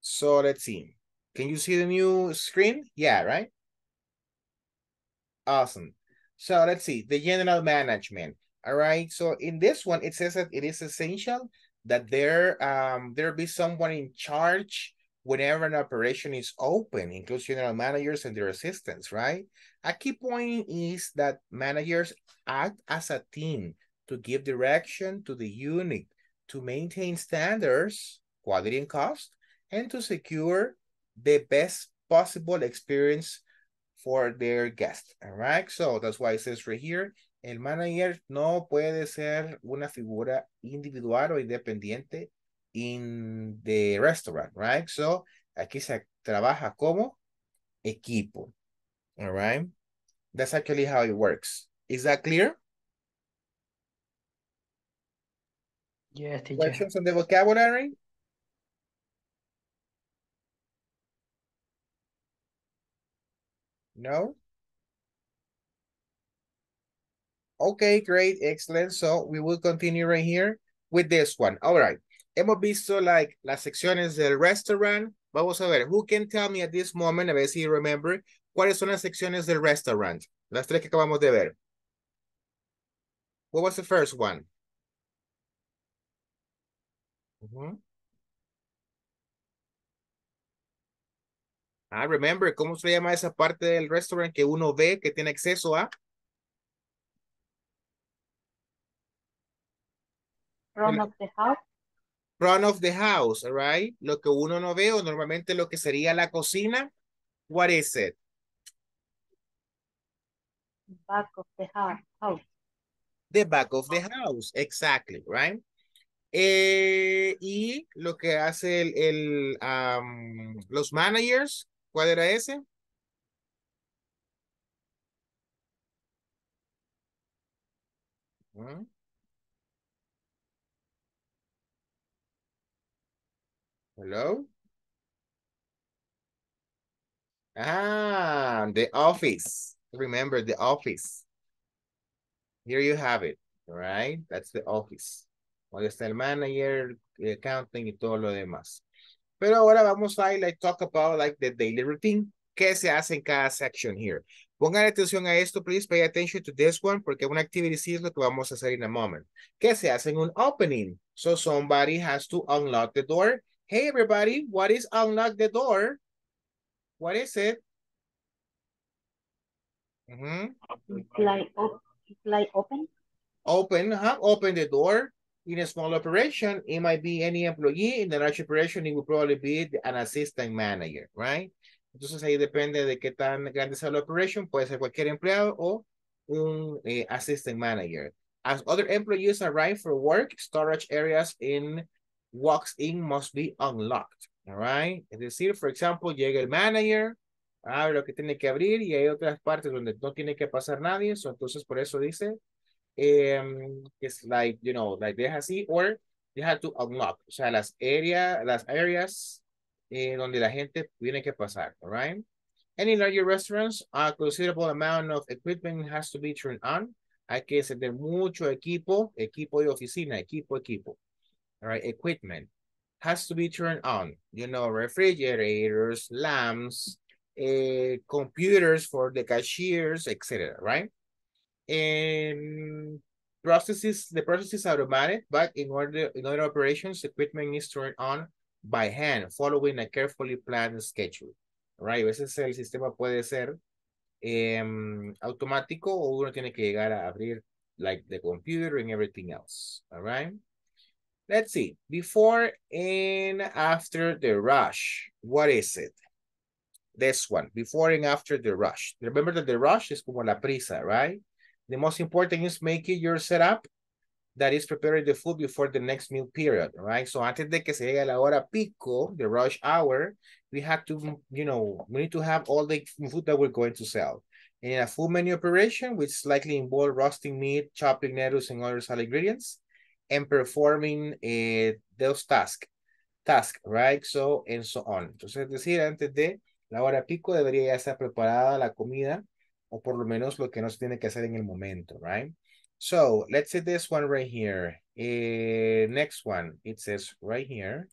So let's see. Can you see the new screen? Yeah, right? Awesome. So let's see, the general management. All right, so in this one, it says that it is essential that there um there be someone in charge whenever an operation is open, includes general managers and their assistants, right? A key point is that managers act as a team to give direction to the unit, to maintain standards, quality and cost, and to secure the best possible experience for their guests, all right? So that's why it says right here, el manager no puede ser una figura individual o independiente in the restaurant, right? So, aquí se trabaja como equipo, all right? That's actually how it works. Is that clear? Yes, teacher. Questions on the vocabulary? No? Okay, great, excellent. So we will continue right here with this one. All right. Hemos visto like las secciones del restaurant. Vamos a ver, who can tell me at this moment, a ver si remember, cuáles son las secciones del restaurant? Las tres que acabamos de ver. What was the first one? Uh-huh. Ah, remember, ¿cómo se llama esa parte del restaurant que uno ve que tiene acceso a? Front of the house. Front of the house, all right? Lo que uno no ve, o normalmente lo que sería la cocina. What is it? Back of the house. The back of the house, exactly, right? Eh, y lo que hace el, el um, los managers, ¿cuál era ese? ¿Mm? Hello? Ah, the office. Remember the office. Here you have it, right? That's the office. Donde está el manager, el accounting y todo lo demás. Pero ahora vamos a like, talk about like the daily routine. ¿Qué se hace en cada section here? Pongan atención a esto, please. Pay attention to this one, porque una activity sí es lo que vamos a hacer in a moment. ¿Qué se hace en un opening? So somebody has to unlock the door. Hey, everybody, what is unlock the door? What is it? Mm-hmm. Like, op like open? Open, huh? Open the door. In a small operation, it might be any employee. In the large operation, it would probably be an assistant manager, right? Entonces ahí depende de qué tan grande sea la operation. Puede ser cualquier empleado o un eh, assistant manager. As other employees arrive for work, storage areas in walks-in must be unlocked. All right? Es decir, for example, llega el manager, abre lo que tiene que abrir y hay otras partes donde no tiene que pasar nadie. So, entonces por eso dice que um, it's like, you know, like deja así or you have to unlock. O sea, las, area, las areas... Eh, donde la gente tiene que pasar, all right? Any larger restaurants, a considerable amount of equipment has to be turned on. Hay que tener mucho equipo, equipo de oficina, equipo, equipo. All right, equipment has to be turned on. You know, refrigerators, lamps, eh, computers for the cashiers, et cetera, right? And processes, the process is automatic, but in order, in other operations, equipment is turned on by hand, following a carefully planned schedule, right? A veces el sistema puede ser eh, automático o uno tiene que llegar a abrir like the computer and everything else, all right? Let's see, before and after the rush, what is it? This one, before and after the rush. Remember that the rush is como la prisa, right? The most important is making your setup that is preparing the food before the next meal period, right? So antes de que se llegue la hora pico, the rush hour, we have to, you know, we need to have all the food that we're going to sell. And in a full menu operation, which likely involve roasting meat, chopping lettuce, and other salad ingredients, and performing eh, those tasks, task, right? So, and so on. Entonces, es decir, antes de la hora pico debería ya estar preparada la comida, o por lo menos lo que no se tiene que hacer en el momento, right? So let's see this one right here. Uh, next one, it says right here.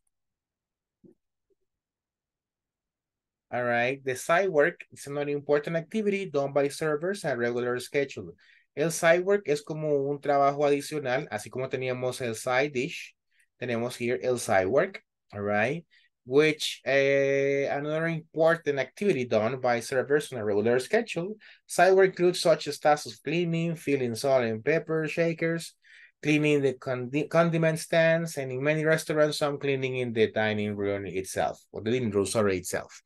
All right, the side work is another important activity done by servers and regular schedule. El side work es como un trabajo adicional, así como teníamos el side dish, tenemos here el side work, all right, which uh, another important activity done by servers on a regular schedule. Side work includes such as tasks of cleaning, filling salt and pepper shakers, cleaning the condi condiment stands, and in many restaurants, some cleaning in the dining room itself, or the dining room, sorry, itself.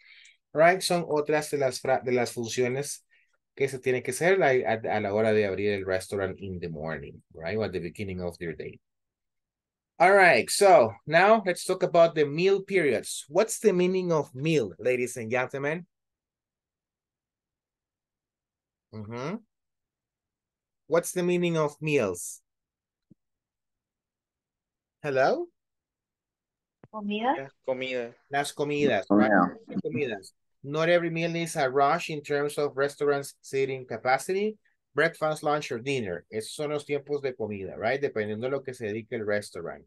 Right, son otras de las, de las funciones que se tiene que hacer a la hora de abrir el restaurant in the morning, right, or at the beginning of their day. All right, so now let's talk about the meal periods. What's the meaning of meal, ladies and gentlemen? Mm-hmm. What's the meaning of meals? Hello? Comida. Comida. Las comidas. Right? Comida. Comidas. Not every meal is a rush in terms of restaurants' seating capacity. Breakfast, lunch, or dinner. Esos son los tiempos de comida, right? Dependiendo de lo que se dedique el restaurant.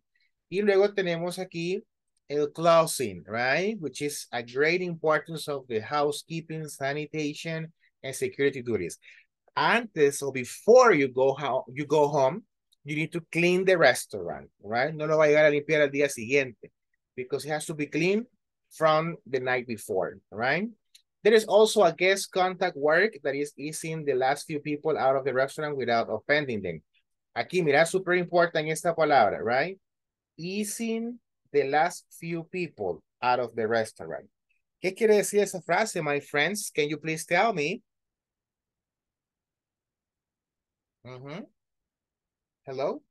Y luego tenemos aquí el closing, right? Which is a great importance of the housekeeping, sanitation, and security duties. Antes o before you go, you go home, you need to clean the restaurant, right? No lo va a llegar a limpiar al día siguiente because it has to be clean from the night before, right? There is also a guest contact work that is easing the last few people out of the restaurant without offending them. Aquí, mira, super important esta palabra, right? Easing the last few people out of the restaurant. ¿Qué quiere decir esa frase, my friends? Can you please tell me? Mm-hmm. Hello?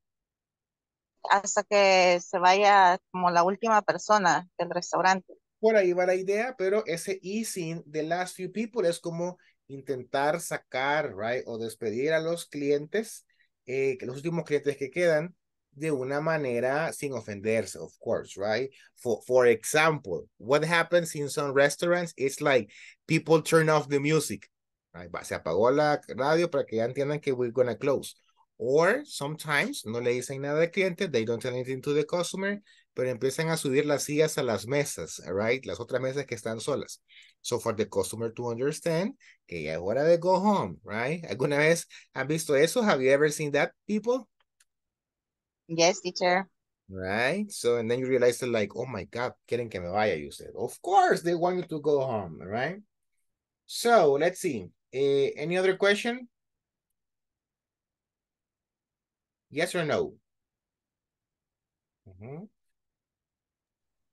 Hasta que se vaya como la última persona del restaurante. Por ahí va la idea, pero ese easing the last few people es como intentar sacar, right, o despedir a los clientes, eh, los últimos clientes que quedan, de una manera sin ofenderse, of course, right? For, for example, what happens in some restaurants, it's like people turn off the music. Right? Se apagó la radio para que ya entiendan que we're gonna close. Or sometimes, no le dicen nada al cliente, they don't tell anything to the customer, pero empiezan a subir las sillas a las mesas, right? Las otras mesas que están solas. So for the customer to understand, que ya es hora de go home, right? ¿Alguna vez han visto eso? Have you ever seen that, people? Yes, teacher. Right? So, and then you realize that like, oh my God, quieren que me vaya, you said. Of course, they want you to go home, right? So, let's see. Uh, any other question? Yes or no? Mm-hmm.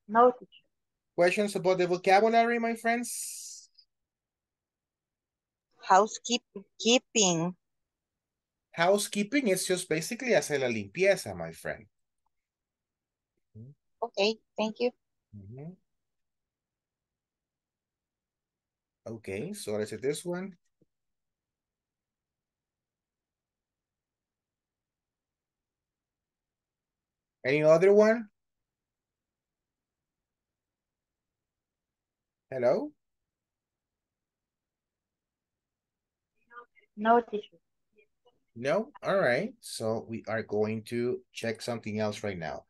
No. Questions about the vocabulary, my friends? Housekeeping. Housekeeping is just basically hacer la limpieza, my friend. Okay, thank you. Mm-hmm. Okay, so let's do this one. Any other one? Hello? No, teacher. No? All right. So we are going to check something else right now.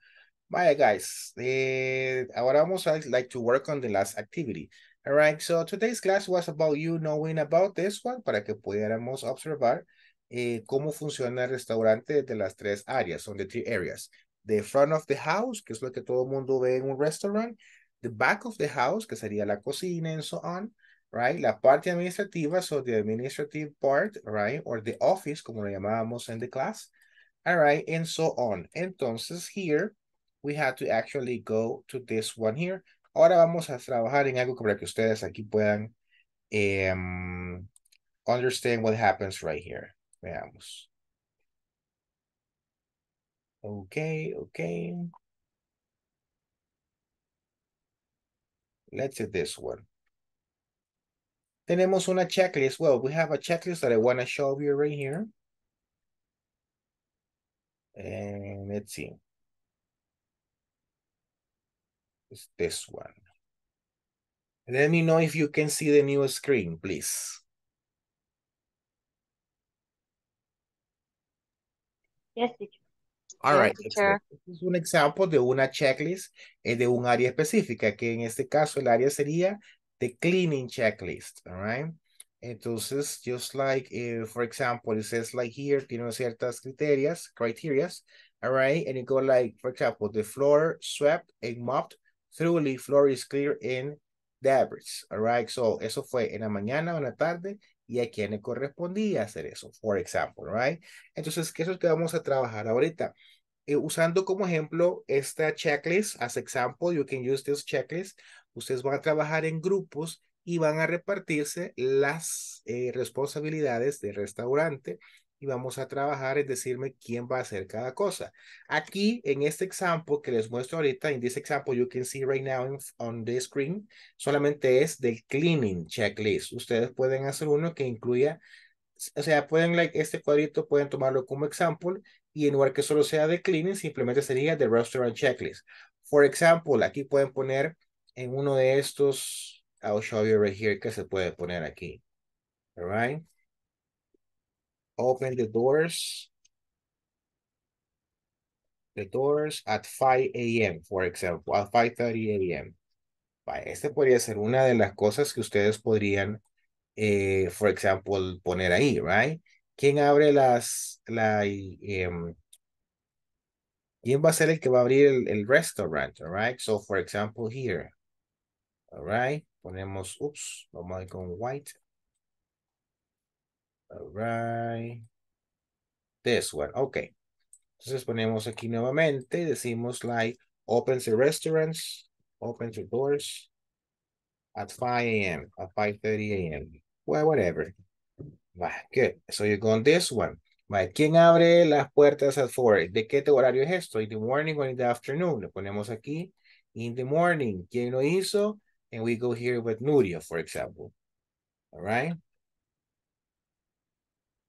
Bye, guys. Eh, ahora vamos a like to work on the last activity. All right. So today's class was about you knowing about this one para que pudiéramos observar eh, cómo funciona el restaurante de las tres áreas, on the three areas. The front of the house, que es lo que todo el mundo ve en un restaurant. The back of the house, que sería la cocina and so on, right? La parte administrativa, so the administrative part, right? Or the office, como lo llamábamos in the class, all right? And so on. Entonces, here, we have to actually go to this one here. Ahora vamos a trabajar en algo para que ustedes aquí puedan um, understand what happens right here. Veamos. Okay, okay. Let's do this one. Tenemos una checklist. Well, we have a checklist that I want to show you right here. And let's see. It's this one. Let me know if you can see the new screen, please. Yes, teacher. All right. Este es un ejemplo de una checklist eh, de un área específica, que en este caso el área sería the cleaning checklist, all right? Entonces, just like, uh, for example, it says like here, tiene ciertas criterias, criterias, all right? And it goes like, for example, the floor swept and mopped thoroughly, floor is clear and debris, all right? So, eso fue en la mañana o en la tarde, y a quién le correspondía hacer eso, for example, right? Entonces, ¿qué es lo que vamos a trabajar ahorita? Eh, usando como ejemplo esta checklist, as example, you can use this checklist, ustedes van a trabajar en grupos y van a repartirse las eh, responsabilidades del restaurante y vamos a trabajar en decirme quién va a hacer cada cosa. Aquí, en este ejemplo que les muestro ahorita, in this example you can see right now in, on the screen, solamente es del cleaning checklist. Ustedes pueden hacer uno que incluya, o sea, pueden, like, este cuadrito pueden tomarlo como example y en lugar que solo sea de cleaning, simplemente sería the restaurant checklist. For example, aquí pueden poner en uno de estos, I'll show you right here, que se puede poner aquí. All right. Open the doors, the doors at five A M, for example, at five thirty A M Este podría ser una de las cosas que ustedes podrían, eh, for example, poner ahí, right? ¿Quién abre las, la, eh, quién va a ser el que va a abrir el, el restaurant, all right? So, for example, here, all right, ponemos, oops, vamos a ir con white. All right. This one. Okay. Entonces ponemos aquí nuevamente y decimos like opens the restaurants, opens the doors at five A M, at five thirty A M Well, whatever. Good. So you go on this one. ¿Quién abre las puertas at four? ¿De qué horario es esto? In the morning or in the afternoon? Le ponemos aquí in the morning. ¿Quién lo hizo? And we go here with Nuria, for example. All right.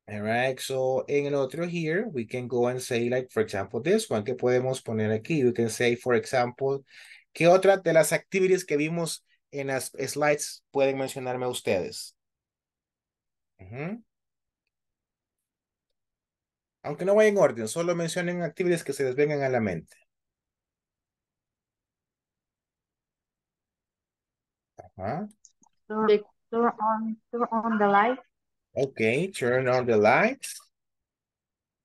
All right, so in another here, we can go and say, like, for example, this one, que podemos poner aquí? We can say, for example, ¿qué otra de las activities que vimos en las slides pueden mencionarme ustedes? Uh-huh. Aunque no vaya en orden, solo mencionen actividades que se les vengan a la mente. Uh-huh. Turn, turn, on, turn on the light. Okay, turn on the lights.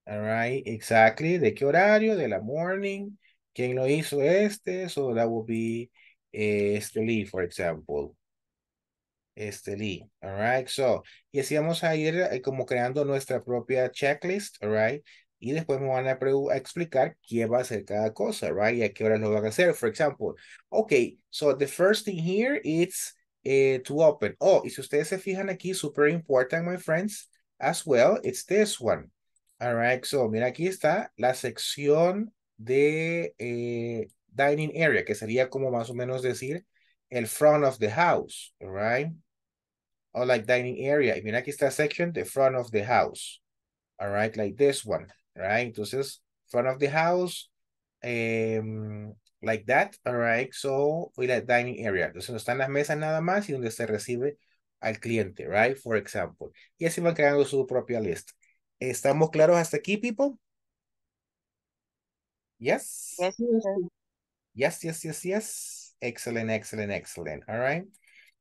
All right, exactly. ¿De qué horario? De la morning. ¿Quién lo hizo este? So that will be Esteli, for example. Esteli, all right. So, y así vamos a ir eh, como creando nuestra propia checklist, all right. Y después me van a, a explicar quién va a hacer cada cosa, right? Y a qué horas lo van a hacer, for example. Okay, so the first thing here is eh, to open. Oh, y si ustedes se fijan aquí, super important, my friends, as well, it's this one. All right, so mira, aquí está la sección de eh, dining area, que sería como más o menos decir el front of the house, all right? Or like dining area. Y mira, aquí está section de front of the house. All right, like this one. Right, entonces, front of the house, um, like that, all right, so, with a dining area. Entonces, no están las mesas nada más y donde se recibe al cliente, right, for example. Y así van creando su propia lista. ¿Estamos claros hasta aquí, people? Yes? Yes, yes, yes, yes, yes. Excellent, excellent, excellent, all right.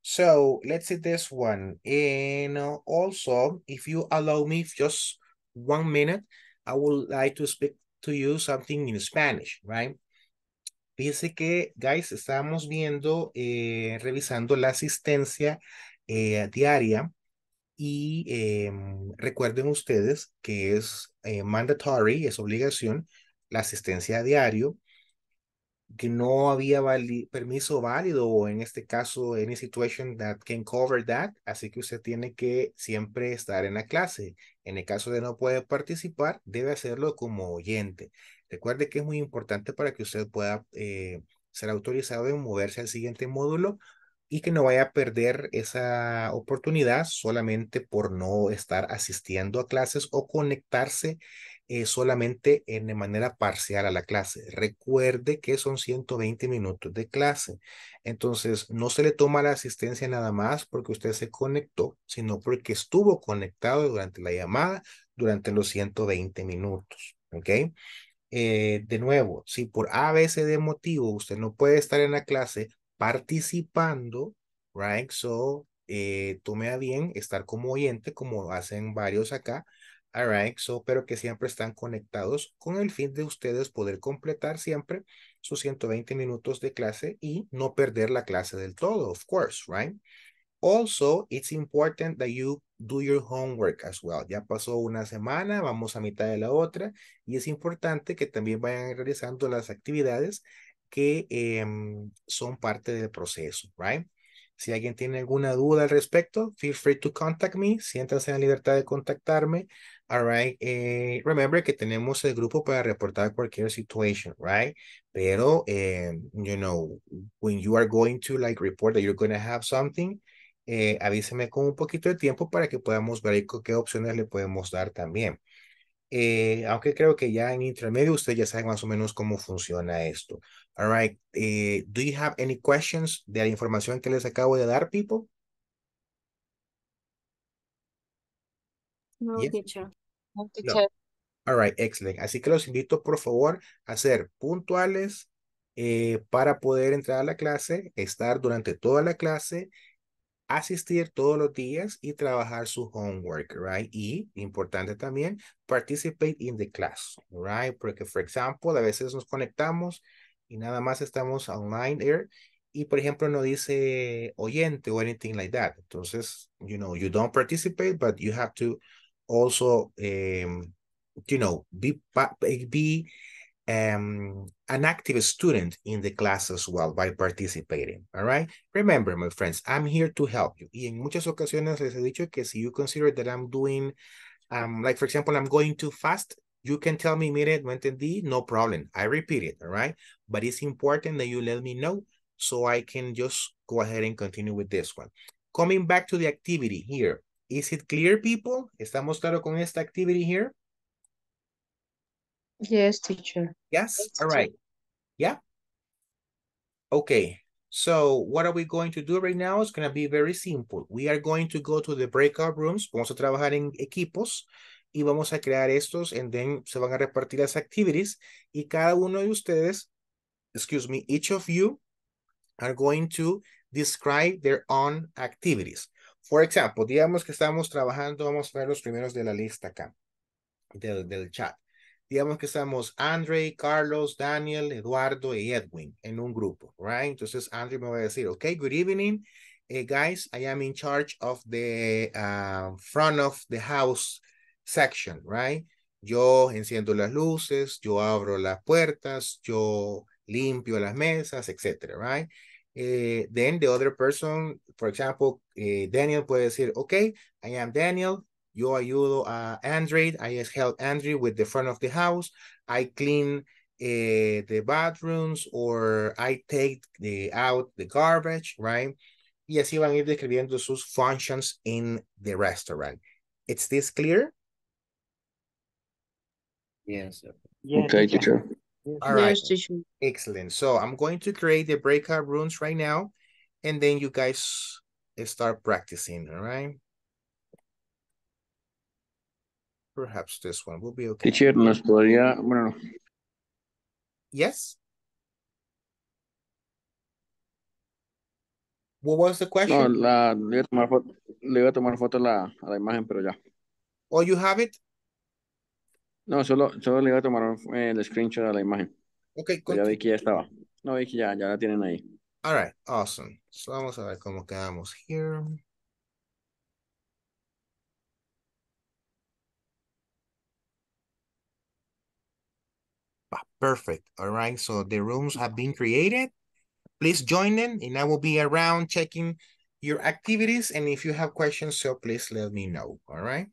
So, let's see this one. And also, if you allow me just one minute, I would like to speak to you something in Spanish, right? Fíjense que, guys, estábamos viendo, eh, revisando la asistencia eh, diaria y eh, recuerden ustedes que es eh, mandatory, es obligación, la asistencia a diario, que no había permiso válido o en este caso, any situation that can cover that, así que usted tiene que siempre estar en la clase. En el caso de no poder participar, debe hacerlo como oyente. Recuerde que es muy importante para que usted pueda eh, ser autorizado en moverse al siguiente módulo y que no vaya a perder esa oportunidad solamente por no estar asistiendo a clases o conectarse eh, solamente en, de manera parcial a la clase. Recuerde que son ciento veinte minutos de clase. Entonces, no se le toma la asistencia nada más porque usted se conectó, sino porque estuvo conectado durante la llamada, durante los ciento veinte minutos, ¿ok? Eh, de nuevo, si por A, B, C, D motivo usted no puede estar en la clase participando, right? So, eh, tome a bien estar como oyente, como hacen varios acá, all right? So, pero que siempre están conectados con el fin de ustedes poder completar siempre sus ciento veinte minutos de clase y no perder la clase del todo, of course, right? Also, it's important that you do your homework as well. Ya pasó una semana, vamos a mitad de la otra y es importante que también vayan realizando las actividades que eh, son parte del proceso, right? Si alguien tiene alguna duda al respecto, feel free to contact me, siéntanse en la libertad de contactarme, all right? Eh, remember que tenemos el grupo para reportar cualquier situation, right? Pero, eh, you know, when you are going to like report that you're going to have something, eh, avíseme con un poquito de tiempo para que podamos ver qué opciones le podemos dar también. Eh, aunque creo que ya en intermedio ustedes ya saben más o menos cómo funciona esto. All right. Eh, do you have any questions de la información que les acabo de dar, people? No, yeah. Teacher. No, teacher. No. All right, excellent. Así que los invito, por favor, a ser puntuales eh, para poder entrar a la clase, estar durante toda la clase, asistir todos los días y trabajar su homework, right? Y, importante también, participate in the class, right? Porque, por ejemplo, a veces nos conectamos y nada más estamos online there y, por ejemplo, no dice oyente o anything like that. Entonces, you know, you don't participate, but you have to also, um, you know, be, be um, an active student in the class as well by participating, all right? Remember, my friends, I'm here to help you. Y en muchas ocasiones les he dicho que si you consider that I'm doing, um, like, for example, I'm going too fast, you can tell me, mire, no entendí, no problem. I repeat it, all right? But it's important that you let me know so I can just go ahead and continue with this one. Coming back to the activity here. Is it clear, people? ¿Estamos claro con esta activity here? Yes, teacher. Yes? Yes, all right. Yeah? Okay. So what are we going to do right now? It's going to be very simple. We are going to go to the breakout rooms. Vamos a trabajar en equipos y vamos a crear estos and then se van a repartir las activities y cada uno de ustedes, excuse me, each of you are going to describe their own activities. For example, digamos que estamos trabajando, vamos a ver los primeros de la lista acá, del, del chat. Digamos que estamos Andre, Carlos, Daniel, Eduardo y Edwin en un grupo, right? Entonces Andre me va a decir, okay, good evening, uh, guys, I am in charge of the uh, front of the house section, right? Yo enciendo las luces, yo abro las puertas, yo limpio las mesas, etcétera, right? Uh, then the other person, for example, uh, Daniel puede decir, okay, I am Daniel, yo ayudo a Andre, I help Andre with the front of the house, I clean uh, the bathrooms, or I take the, out the garbage, right? Y así van a ir describiendo sus functions in the restaurant. Is this clear? Yes. Yes. Okay, teacher. All right. Yes, excellent. So I'm going to create the breakout rooms right now, and then you guys start practicing, all right? Perhaps this one will be okay. Teacher, nos podría, bueno. Yes? What was the question? No, la, le, iba a tomar foto, le iba a tomar foto la, a la imagen, pero ya. Oh, you have it? No, solo, solo le iba a tomar el screenshot a la imagen. Ok, ya vi que ya estaba. No, vi que ya, ya la tienen ahí. All right, awesome. So vamos a ver cómo quedamos here. Ah, perfect. All right, so the rooms have been created. Please join them, and I will be around checking your activities. And if you have questions, so please let me know, all right?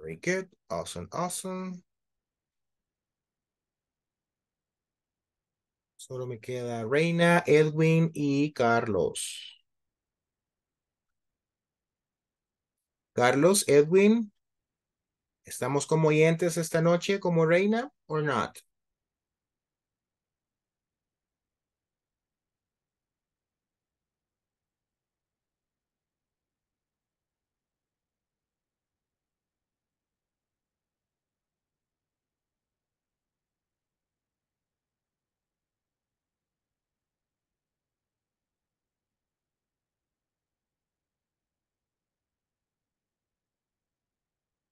Very good. Awesome. Awesome. Solo me queda Reina, Edwin y Carlos. Carlos, Edwin, ¿estamos como oyentes esta noche como Reina or not?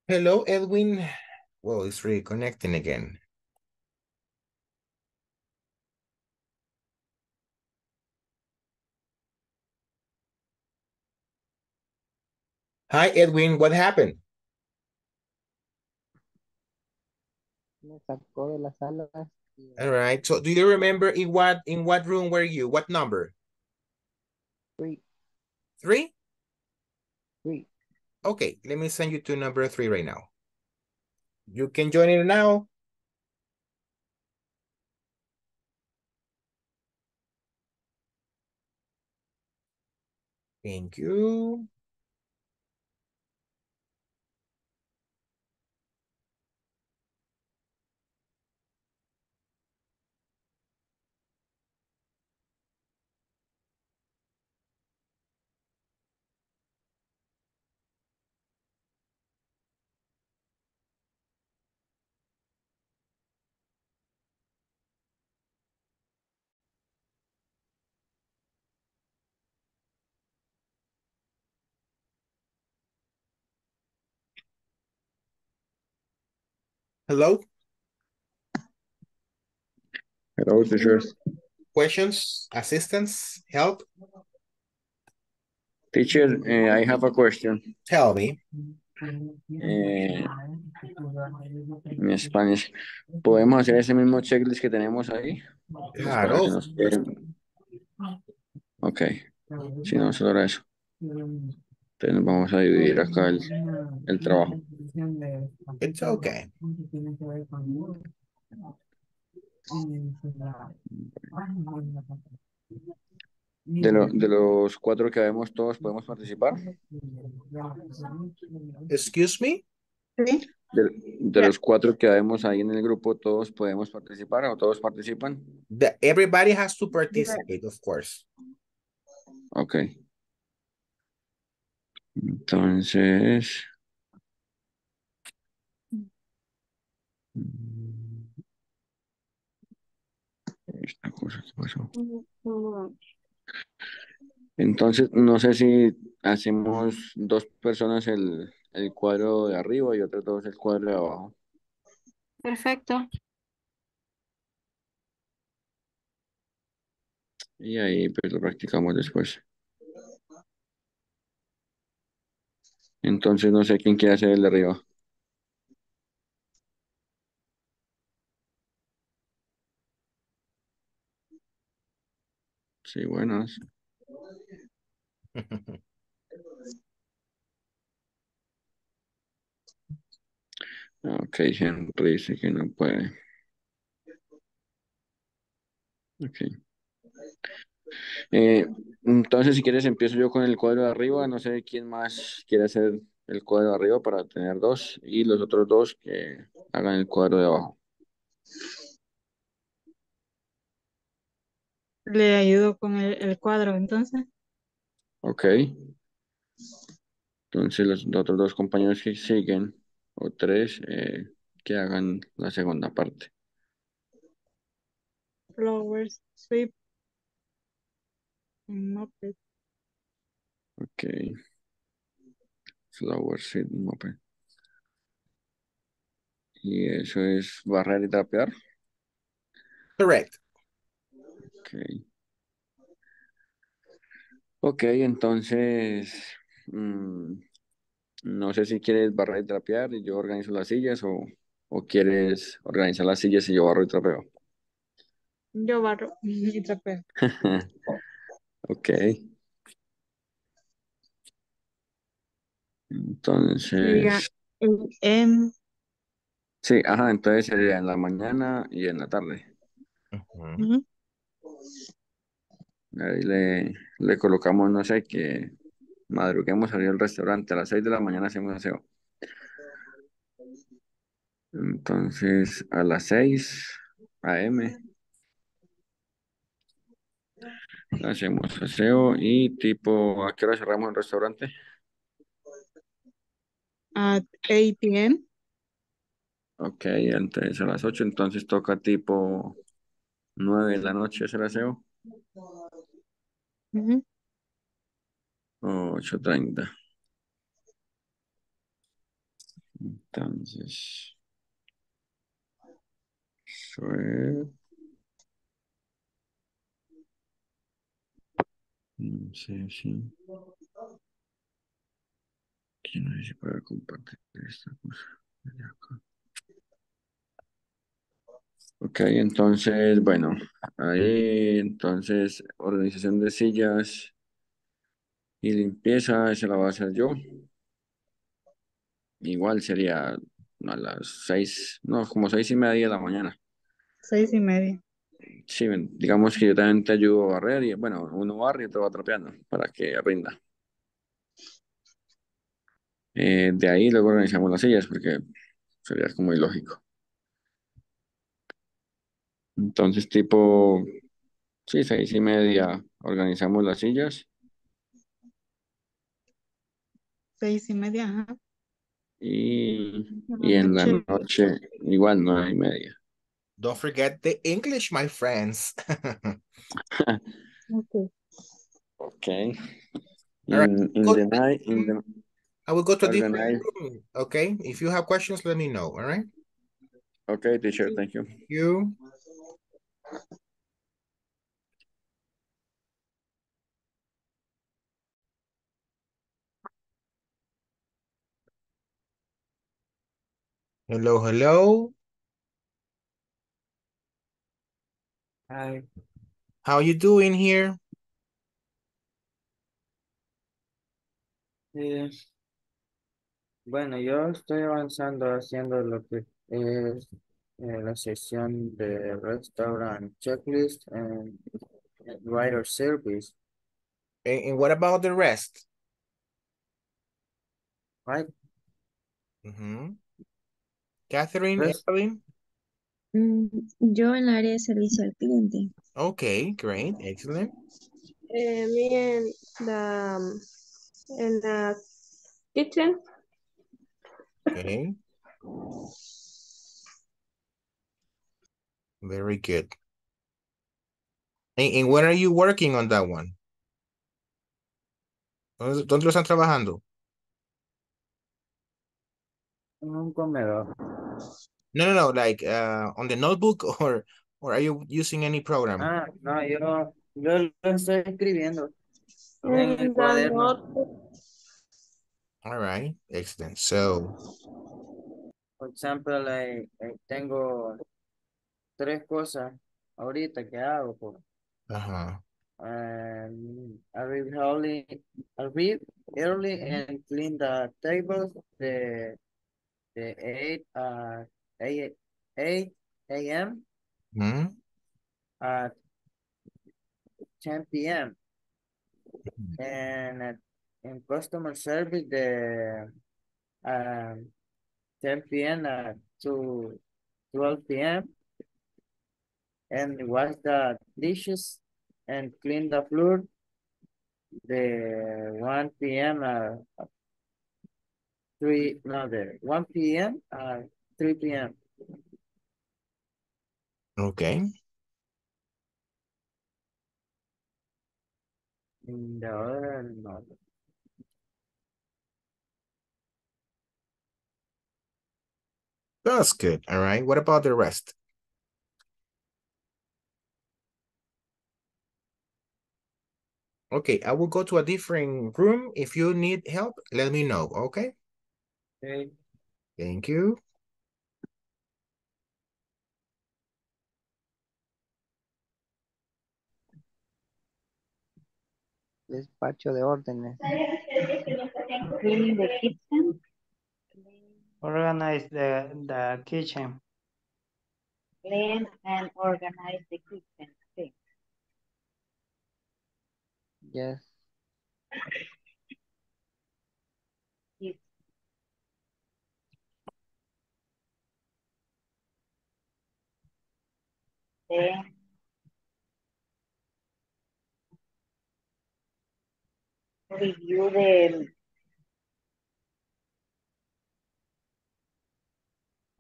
Hello, Edwin. Well, it's reconnecting again. Hi, Edwin. What happened? All right. So do you remember in what, in what room were you? What number? Three. Three? Three. Okay, let me send you to number three right now. You can join it now. Thank you. Hello? Hello, teachers. Questions, assistance, help? Teacher, uh, I have a question. Tell me. Eh, en Spanish. ¿Podemos hacer ese mismo checklist que tenemos ahí? Claro. Ok. Si no, solo era eso. Entonces vamos a dividir acá el, el trabajo. It's okay. De, lo, de los cuatro que vemos, ¿todos podemos participar? Excuse me? ¿Sí? De, de yeah. los cuatro que vemos ahí en el grupo, ¿todos podemos participar o todos participan? The, everybody has to participate, of course. Ok. Entonces... Esta cosa que pasó. Entonces, no sé si hacemos dos personas el, el cuadro de arriba y otras dos el cuadro de abajo. Perfecto. Y ahí pues lo practicamos después. Entonces, no sé quién quiere hacer el de arriba. Sí, buenas. Ok, Henry dice que no puede. Ok. Eh, entonces, si quieres, empiezo yo con el cuadro de arriba. No sé quién más quiere hacer el cuadro de arriba para tener dos y los otros dos que hagan el cuadro de abajo. Le ayudo con el, el cuadro, entonces. Ok. Entonces los, los otros dos compañeros que siguen, o tres, eh, que hagan la segunda parte. Flowers, sweep. Moped. Ok. Flowers, sweep, moped. Y eso es barrer y trapear. Correcto. Okay. Ok, entonces mmm, no sé si quieres barrer y trapear y yo organizo las sillas o, o quieres organizar las sillas y yo barro y trapeo. Yo barro y trapeo. Ok. Entonces. En... Sí, ajá, entonces sería en la mañana y en la tarde. Uh-huh. Uh-huh. Ahí le, le colocamos, no sé, que madruguemos, salir al restaurante a las seis de la mañana, hacemos aseo. Entonces, a las seis a eme hacemos aseo y tipo, ¿a qué hora cerramos el restaurante? At eight p m Ok, entonces a las ocho, entonces toca tipo... nueve de la noche es el aseo. Uh-huh. ocho treinta. Entonces. Eso es. No sé si. Yo no sé si puedo compartir esta cosa. De acá. Ok, entonces, bueno, ahí, entonces, organización de sillas y limpieza, esa la voy a hacer yo. Igual sería a las seis, no, como seis y media de la mañana. Seis y media. Sí, digamos que yo también te ayudo a barrer, y bueno, uno barre y otro va trapeando para que rinda. Eh, de ahí luego organizamos las sillas porque sería como ilógico. Entonces, tipo, sí, seis y media organizamos las sillas. Seis y media, ajá. Y, y en la noche, igual, nueve y media. Don't forget the English, my friends. Okay. Okay. In, right. in the night, in the, I will go to a different room, okay? If you have questions, let me know, all right? Okay, teacher, thank you. Thank you. Hello, hello. Hi. How you doing here? Yes. Bueno, yo estoy avanzando haciendo lo que es eh, la sesión de restaurant checklist and rider service. And, and what about the rest? Right. Mm-hmm. Catherine, yes. Evelyn? Mm, yo en la área de servicio al cliente. Okay, great, excellent. Eh, me en la, en la kitchen. Okay. Very good. And, and where are you working on that one? ¿Dónde lo están trabajando? En un comedor. No, no, no, like uh, on the notebook or, or are you using any program? Ah, no, yo, yo lo estoy escribiendo en el cuaderno. All right, excellent. So, for example, I, I tengo tres cosas ahorita que hago. Por... Ajá. Uh -huh. um, I read early, I read early and clean the tables, the, the eight, uh, eight a m Mm-hmm. at ten p m Mm-hmm. and at, in customer service the um, ten p m uh, to twelve p m and wash the dishes and clean the floor the one p m uh, three no the one p m uh, three p m Okay. In the other, no. That's good. All right. What about the rest? Okay. I will go to a different room. If you need help, let me know. Okay. Okay. Thank you. Despacho de órdenes. Cleaning the kitchen. Organize the, the kitchen. Clean and organize the kitchen. Okay. Yes. Yes. Okay. Review the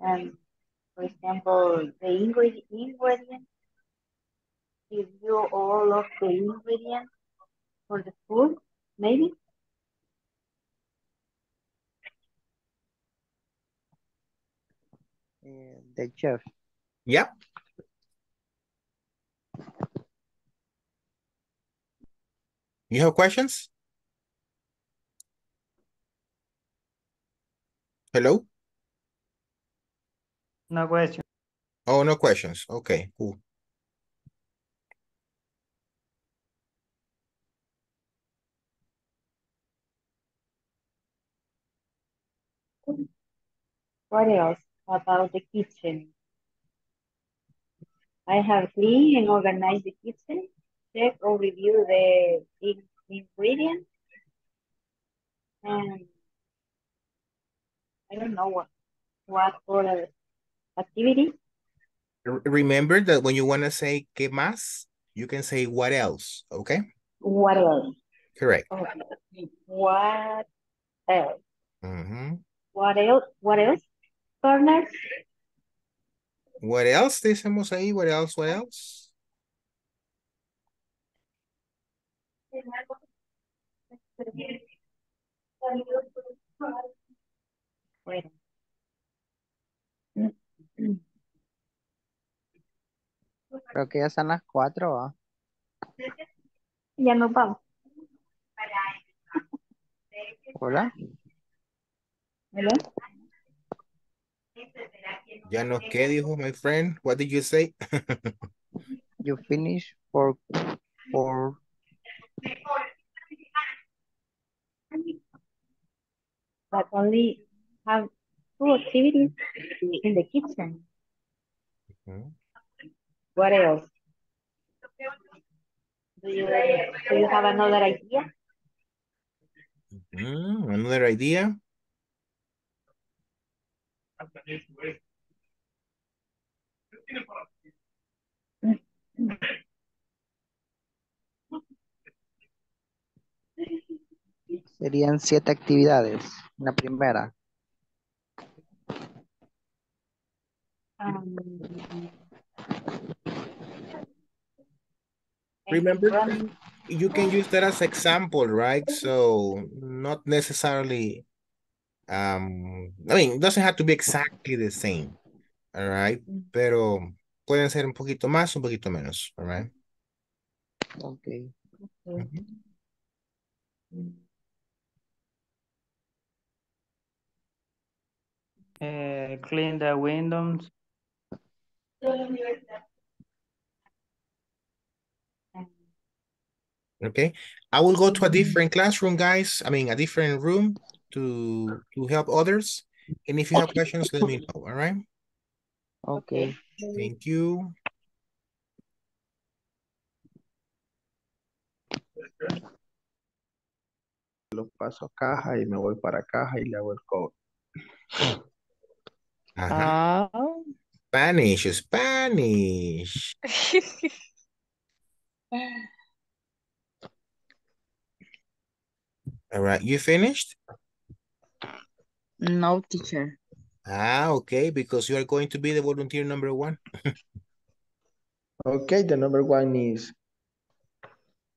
um for example the ingredient ingredients, review all of the ingredients for the food, maybe. Uh, the chef. Yep. You have questions? Hello? No question. Oh, no questions. Okay, cool. What else about the kitchen? I have cleaned and organized the kitchen. Check or review the ingredients. And I don't know what, what other activity. Remember that when you want to say ¿qué más? You can say what else, okay? What else? Correct. Okay. What else? Mm-hmm. What else? What else? Partners? What else decimos ahí? What else? What else? Bueno. Creo que ya son las cuatro, ¿va? Ya nos vamos. Hola. Hello. Ya nos qué dijo, my friend. What did you say? You finish for for. But only have two activities in the kitchen. Mm-hmm. What else? Do you, do you have another idea? Mm-hmm. Another idea? Serían siete actividades. La primera. Um, Remember, you can use that as example, right? So not necessarily, um, I mean, it doesn't have to be exactly the same, all right? Pero pueden ser un poquito más, un poquito menos, all right? Okay. Mm-hmm. Uh, clean the windows. Okay, I will go to a different classroom, guys. I mean, a different room to to help others. And if you have questions, let me know. All right. Okay. Thank you. Los paso caja y me voy para caja y le hago el code. Uh-huh. Oh. Spanish, Spanish. All right, you finished? No, teacher. Ah, okay, because you are going to be the volunteer number one. Okay, the number one is,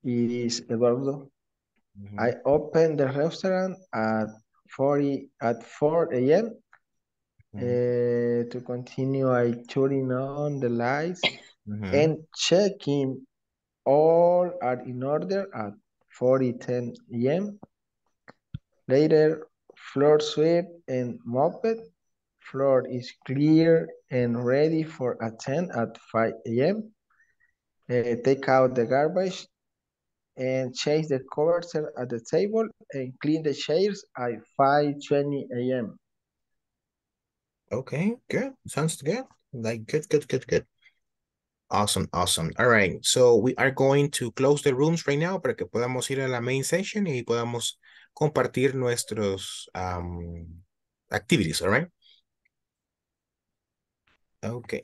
is Eduardo. Mm-hmm. I opened the restaurant at four a m Uh, to continue, I turning on the lights mm-hmm. and checking all are in order at four ten a m Later, floor sweep and mopped. Floor is clear and ready for attend at five a m Uh, take out the garbage and change the covers at the table and clean the chairs at five twenty a m Okay, good. Sounds good. Like, good, good, good, good. Awesome, awesome. All right, so we are going to close the rooms right now para que podamos ir a la main session y podamos compartir nuestros um, activities, all right? Okay.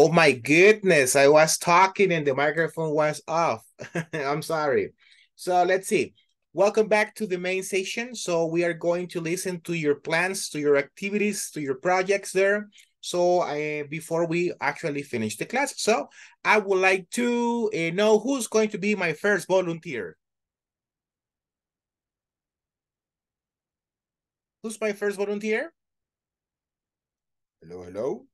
Oh my goodness, I was talking and the microphone was off. I'm sorry. So let's see. Welcome back to the main session. So we are going to listen to your plans, to your activities, to your projects there. So I, before we actually finish the class, so I would like to uh, know who's going to be my first volunteer. Who's my first volunteer? Hello, hello.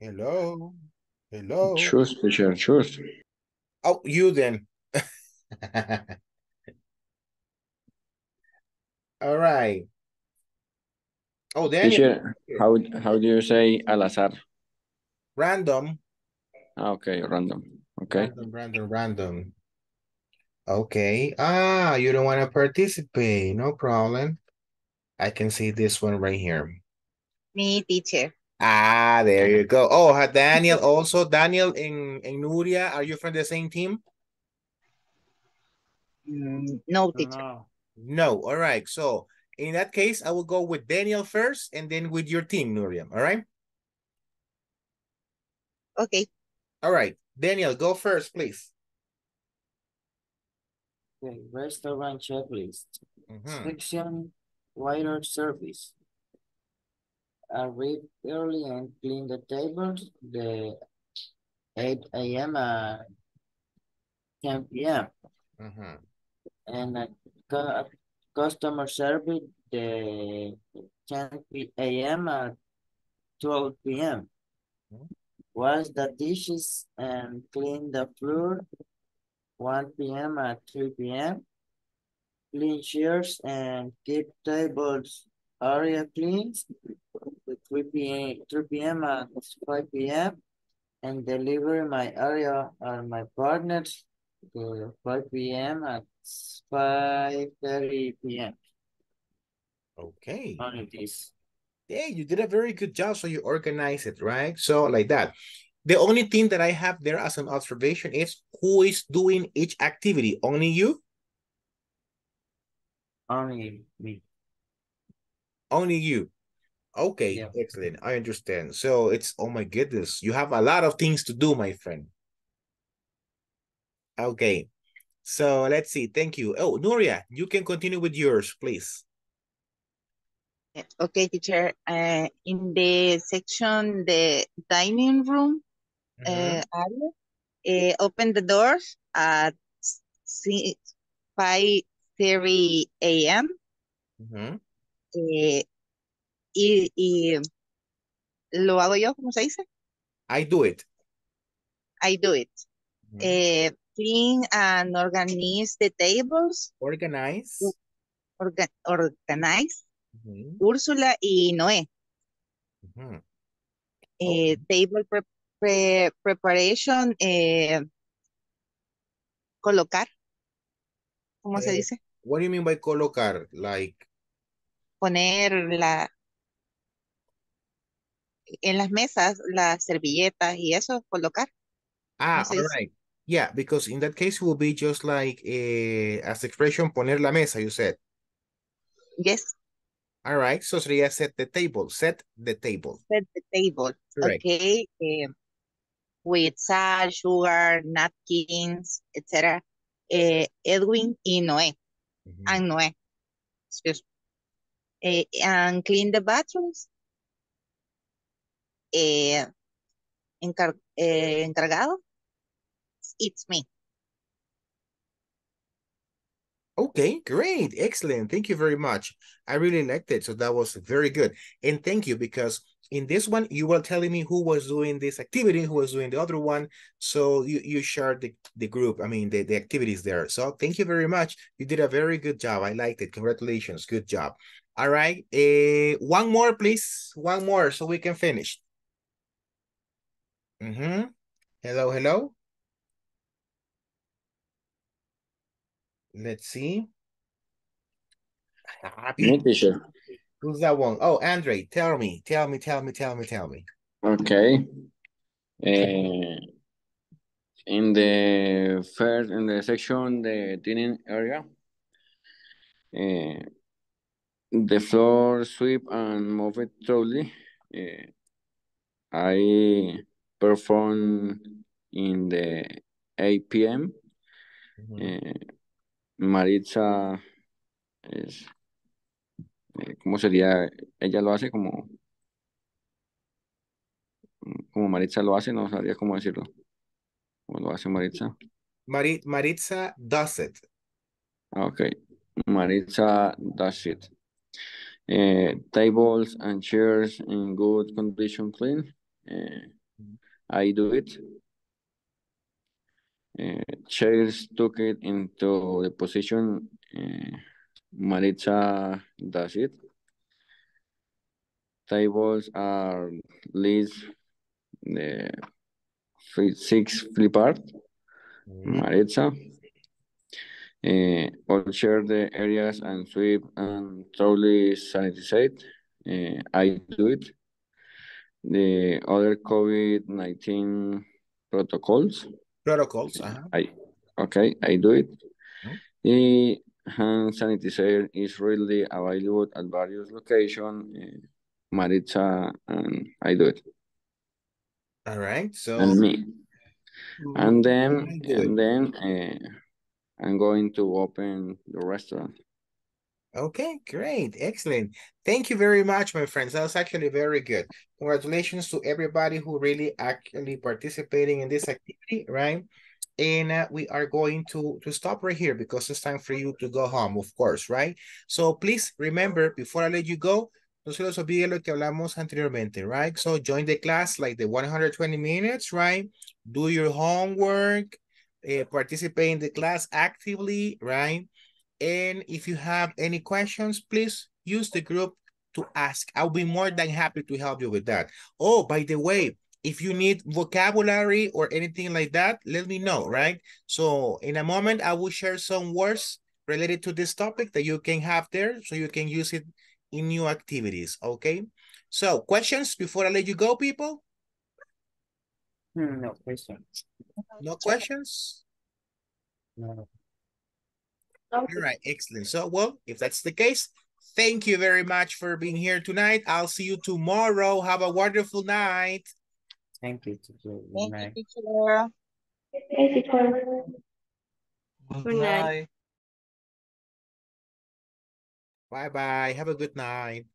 Hello, hello. Choose, teacher, choose. Oh, you then. All right. Oh, Daniel. Teacher, how, how do you say al azar? Random. Ah, okay, random. Okay. Random, random, random. Okay. Ah, you don't want to participate. No problem. I can see this one right here. Me, teacher. Ah, there you go. Oh, Daniel also. Daniel and, and Nuria, are you from the same team? Mm, no, teacher. Oh. No. All right. So in that case, I will go with Daniel first and then with your team, Nuria. All right? Okay. All right. Daniel, go first, please. Okay, restaurant checklist. Mm-hmm. Section, waiter service. Arrive early and clean the tables. The eight A M uh, ten P M Mm-hmm. And a cu customer service the ten P M at uh, twelve P M Mm-hmm. Wash the dishes and clean the floor one P M at three P M Clean chairs and keep tables area clean three P M at five P M and deliver my area or my partners to five P M at five thirty P M Okay. On this. Yeah, you did a very good job, so you organize it, right? So like that. The only thing that I have there as an observation is who is doing each activity. Only you? Only me. Only you. Okay, yeah. Excellent. I understand. So it's, oh my goodness, you have a lot of things to do, my friend. Okay, so let's see. Thank you. Oh, Nuria, you can continue with yours, please. Okay, teacher. Uh, in the section, the dining room mm-hmm. uh, area, uh, open the doors at five thirty A M Mm-hmm. uh, y, y lo hago yo, ¿cómo se dice? I do it. I do it. Mm-hmm. uh, clean and organize the tables. Organize. Organ organize. Mm-hmm. Úrsula y Noé. Mm-hmm. Okay. uh, table pre pre preparation, eh, colocar. ¿Cómo eh, se dice? What do you mean by colocar? Like poner la en las mesas las servilletas y eso colocar. Ah, all right. Yeah, because in that case it will be just like eh, as expression poner la mesa. You said. Yes. All right, so Sriya set the table, set the table. Set the table, correct. Okay. Um, with salt, sugar, napkins, et cetera. Uh, Edwin y Noé, mm-hmm. and Noé, excuse me. Uh, and clean the bathrooms. Uh, encar uh, encargado, it's me. Okay, great. Excellent. Thank you very much. I really liked it. So that was very good. And thank you, because in this one, you were telling me who was doing this activity, who was doing the other one. So you, you shared the, the group, I mean, the, the activities there. So thank you very much. You did a very good job. I liked it. Congratulations. Good job. All right. Uh, one more, please. One more so we can finish. Mm-hmm. Hello, hello. Let's see. Me, teacher. Who's that one? Oh, Andre, tell me, tell me, tell me, tell me, tell me. Okay. Uh, in the first, in the section, the dining area, uh, the floor sweep and move it slowly. Uh, I perform in the eight P M Mm-hmm. uh, Maritza es, ¿cómo sería? Ella lo hace como, como Maritza lo hace, no sabría cómo decirlo. ¿Cómo lo hace Maritza? Mari, Maritza does it. Ok, Maritza does it. Uh, tables and chairs in good condition, clean. Uh, I do it. Uh, chairs took it into the position. Uh, Maritza does it. Tables are leaves the uh, six flip art. Maritza. Uh, all share the areas and sweep and thoroughly sanitize. Uh, I do it. The other COVID nineteen protocols. Protocols. Uh -huh. I okay. I do it. The hand sanitizer is readily available at various locations. Uh, Maritza and I do it. All right. So and me. And then and then. Uh, I'm going to open the restaurant. Okay, great. Excellent. Thank you very much, my friends. That was actually very good. Congratulations to everybody who really actually participating in this activity, right? And uh, we are going to, to stop right here because it's time for you to go home, of course, right? So please remember, before I let you go, no se los olvide lo que hablamos anteriormente, right? So join the class like the one hundred twenty minutes, right? Do your homework. Uh, participate in the class actively, right? And if you have any questions, please use the group to ask. I'll be more than happy to help you with that. Oh, by the way, if you need vocabulary or anything like that, let me know, right? So in a moment, I will share some words related to this topic that you can have there so you can use it in new activities, okay? So questions before I let you go, people? No questions. No questions? No. All right, excellent. So, well, if that's the case, thank you very much for being here tonight. I'll see you tomorrow. Have a wonderful night. Thank you. Thank you, Laura. Thank you, Carlos. Good night. Bye-bye. Have a good night.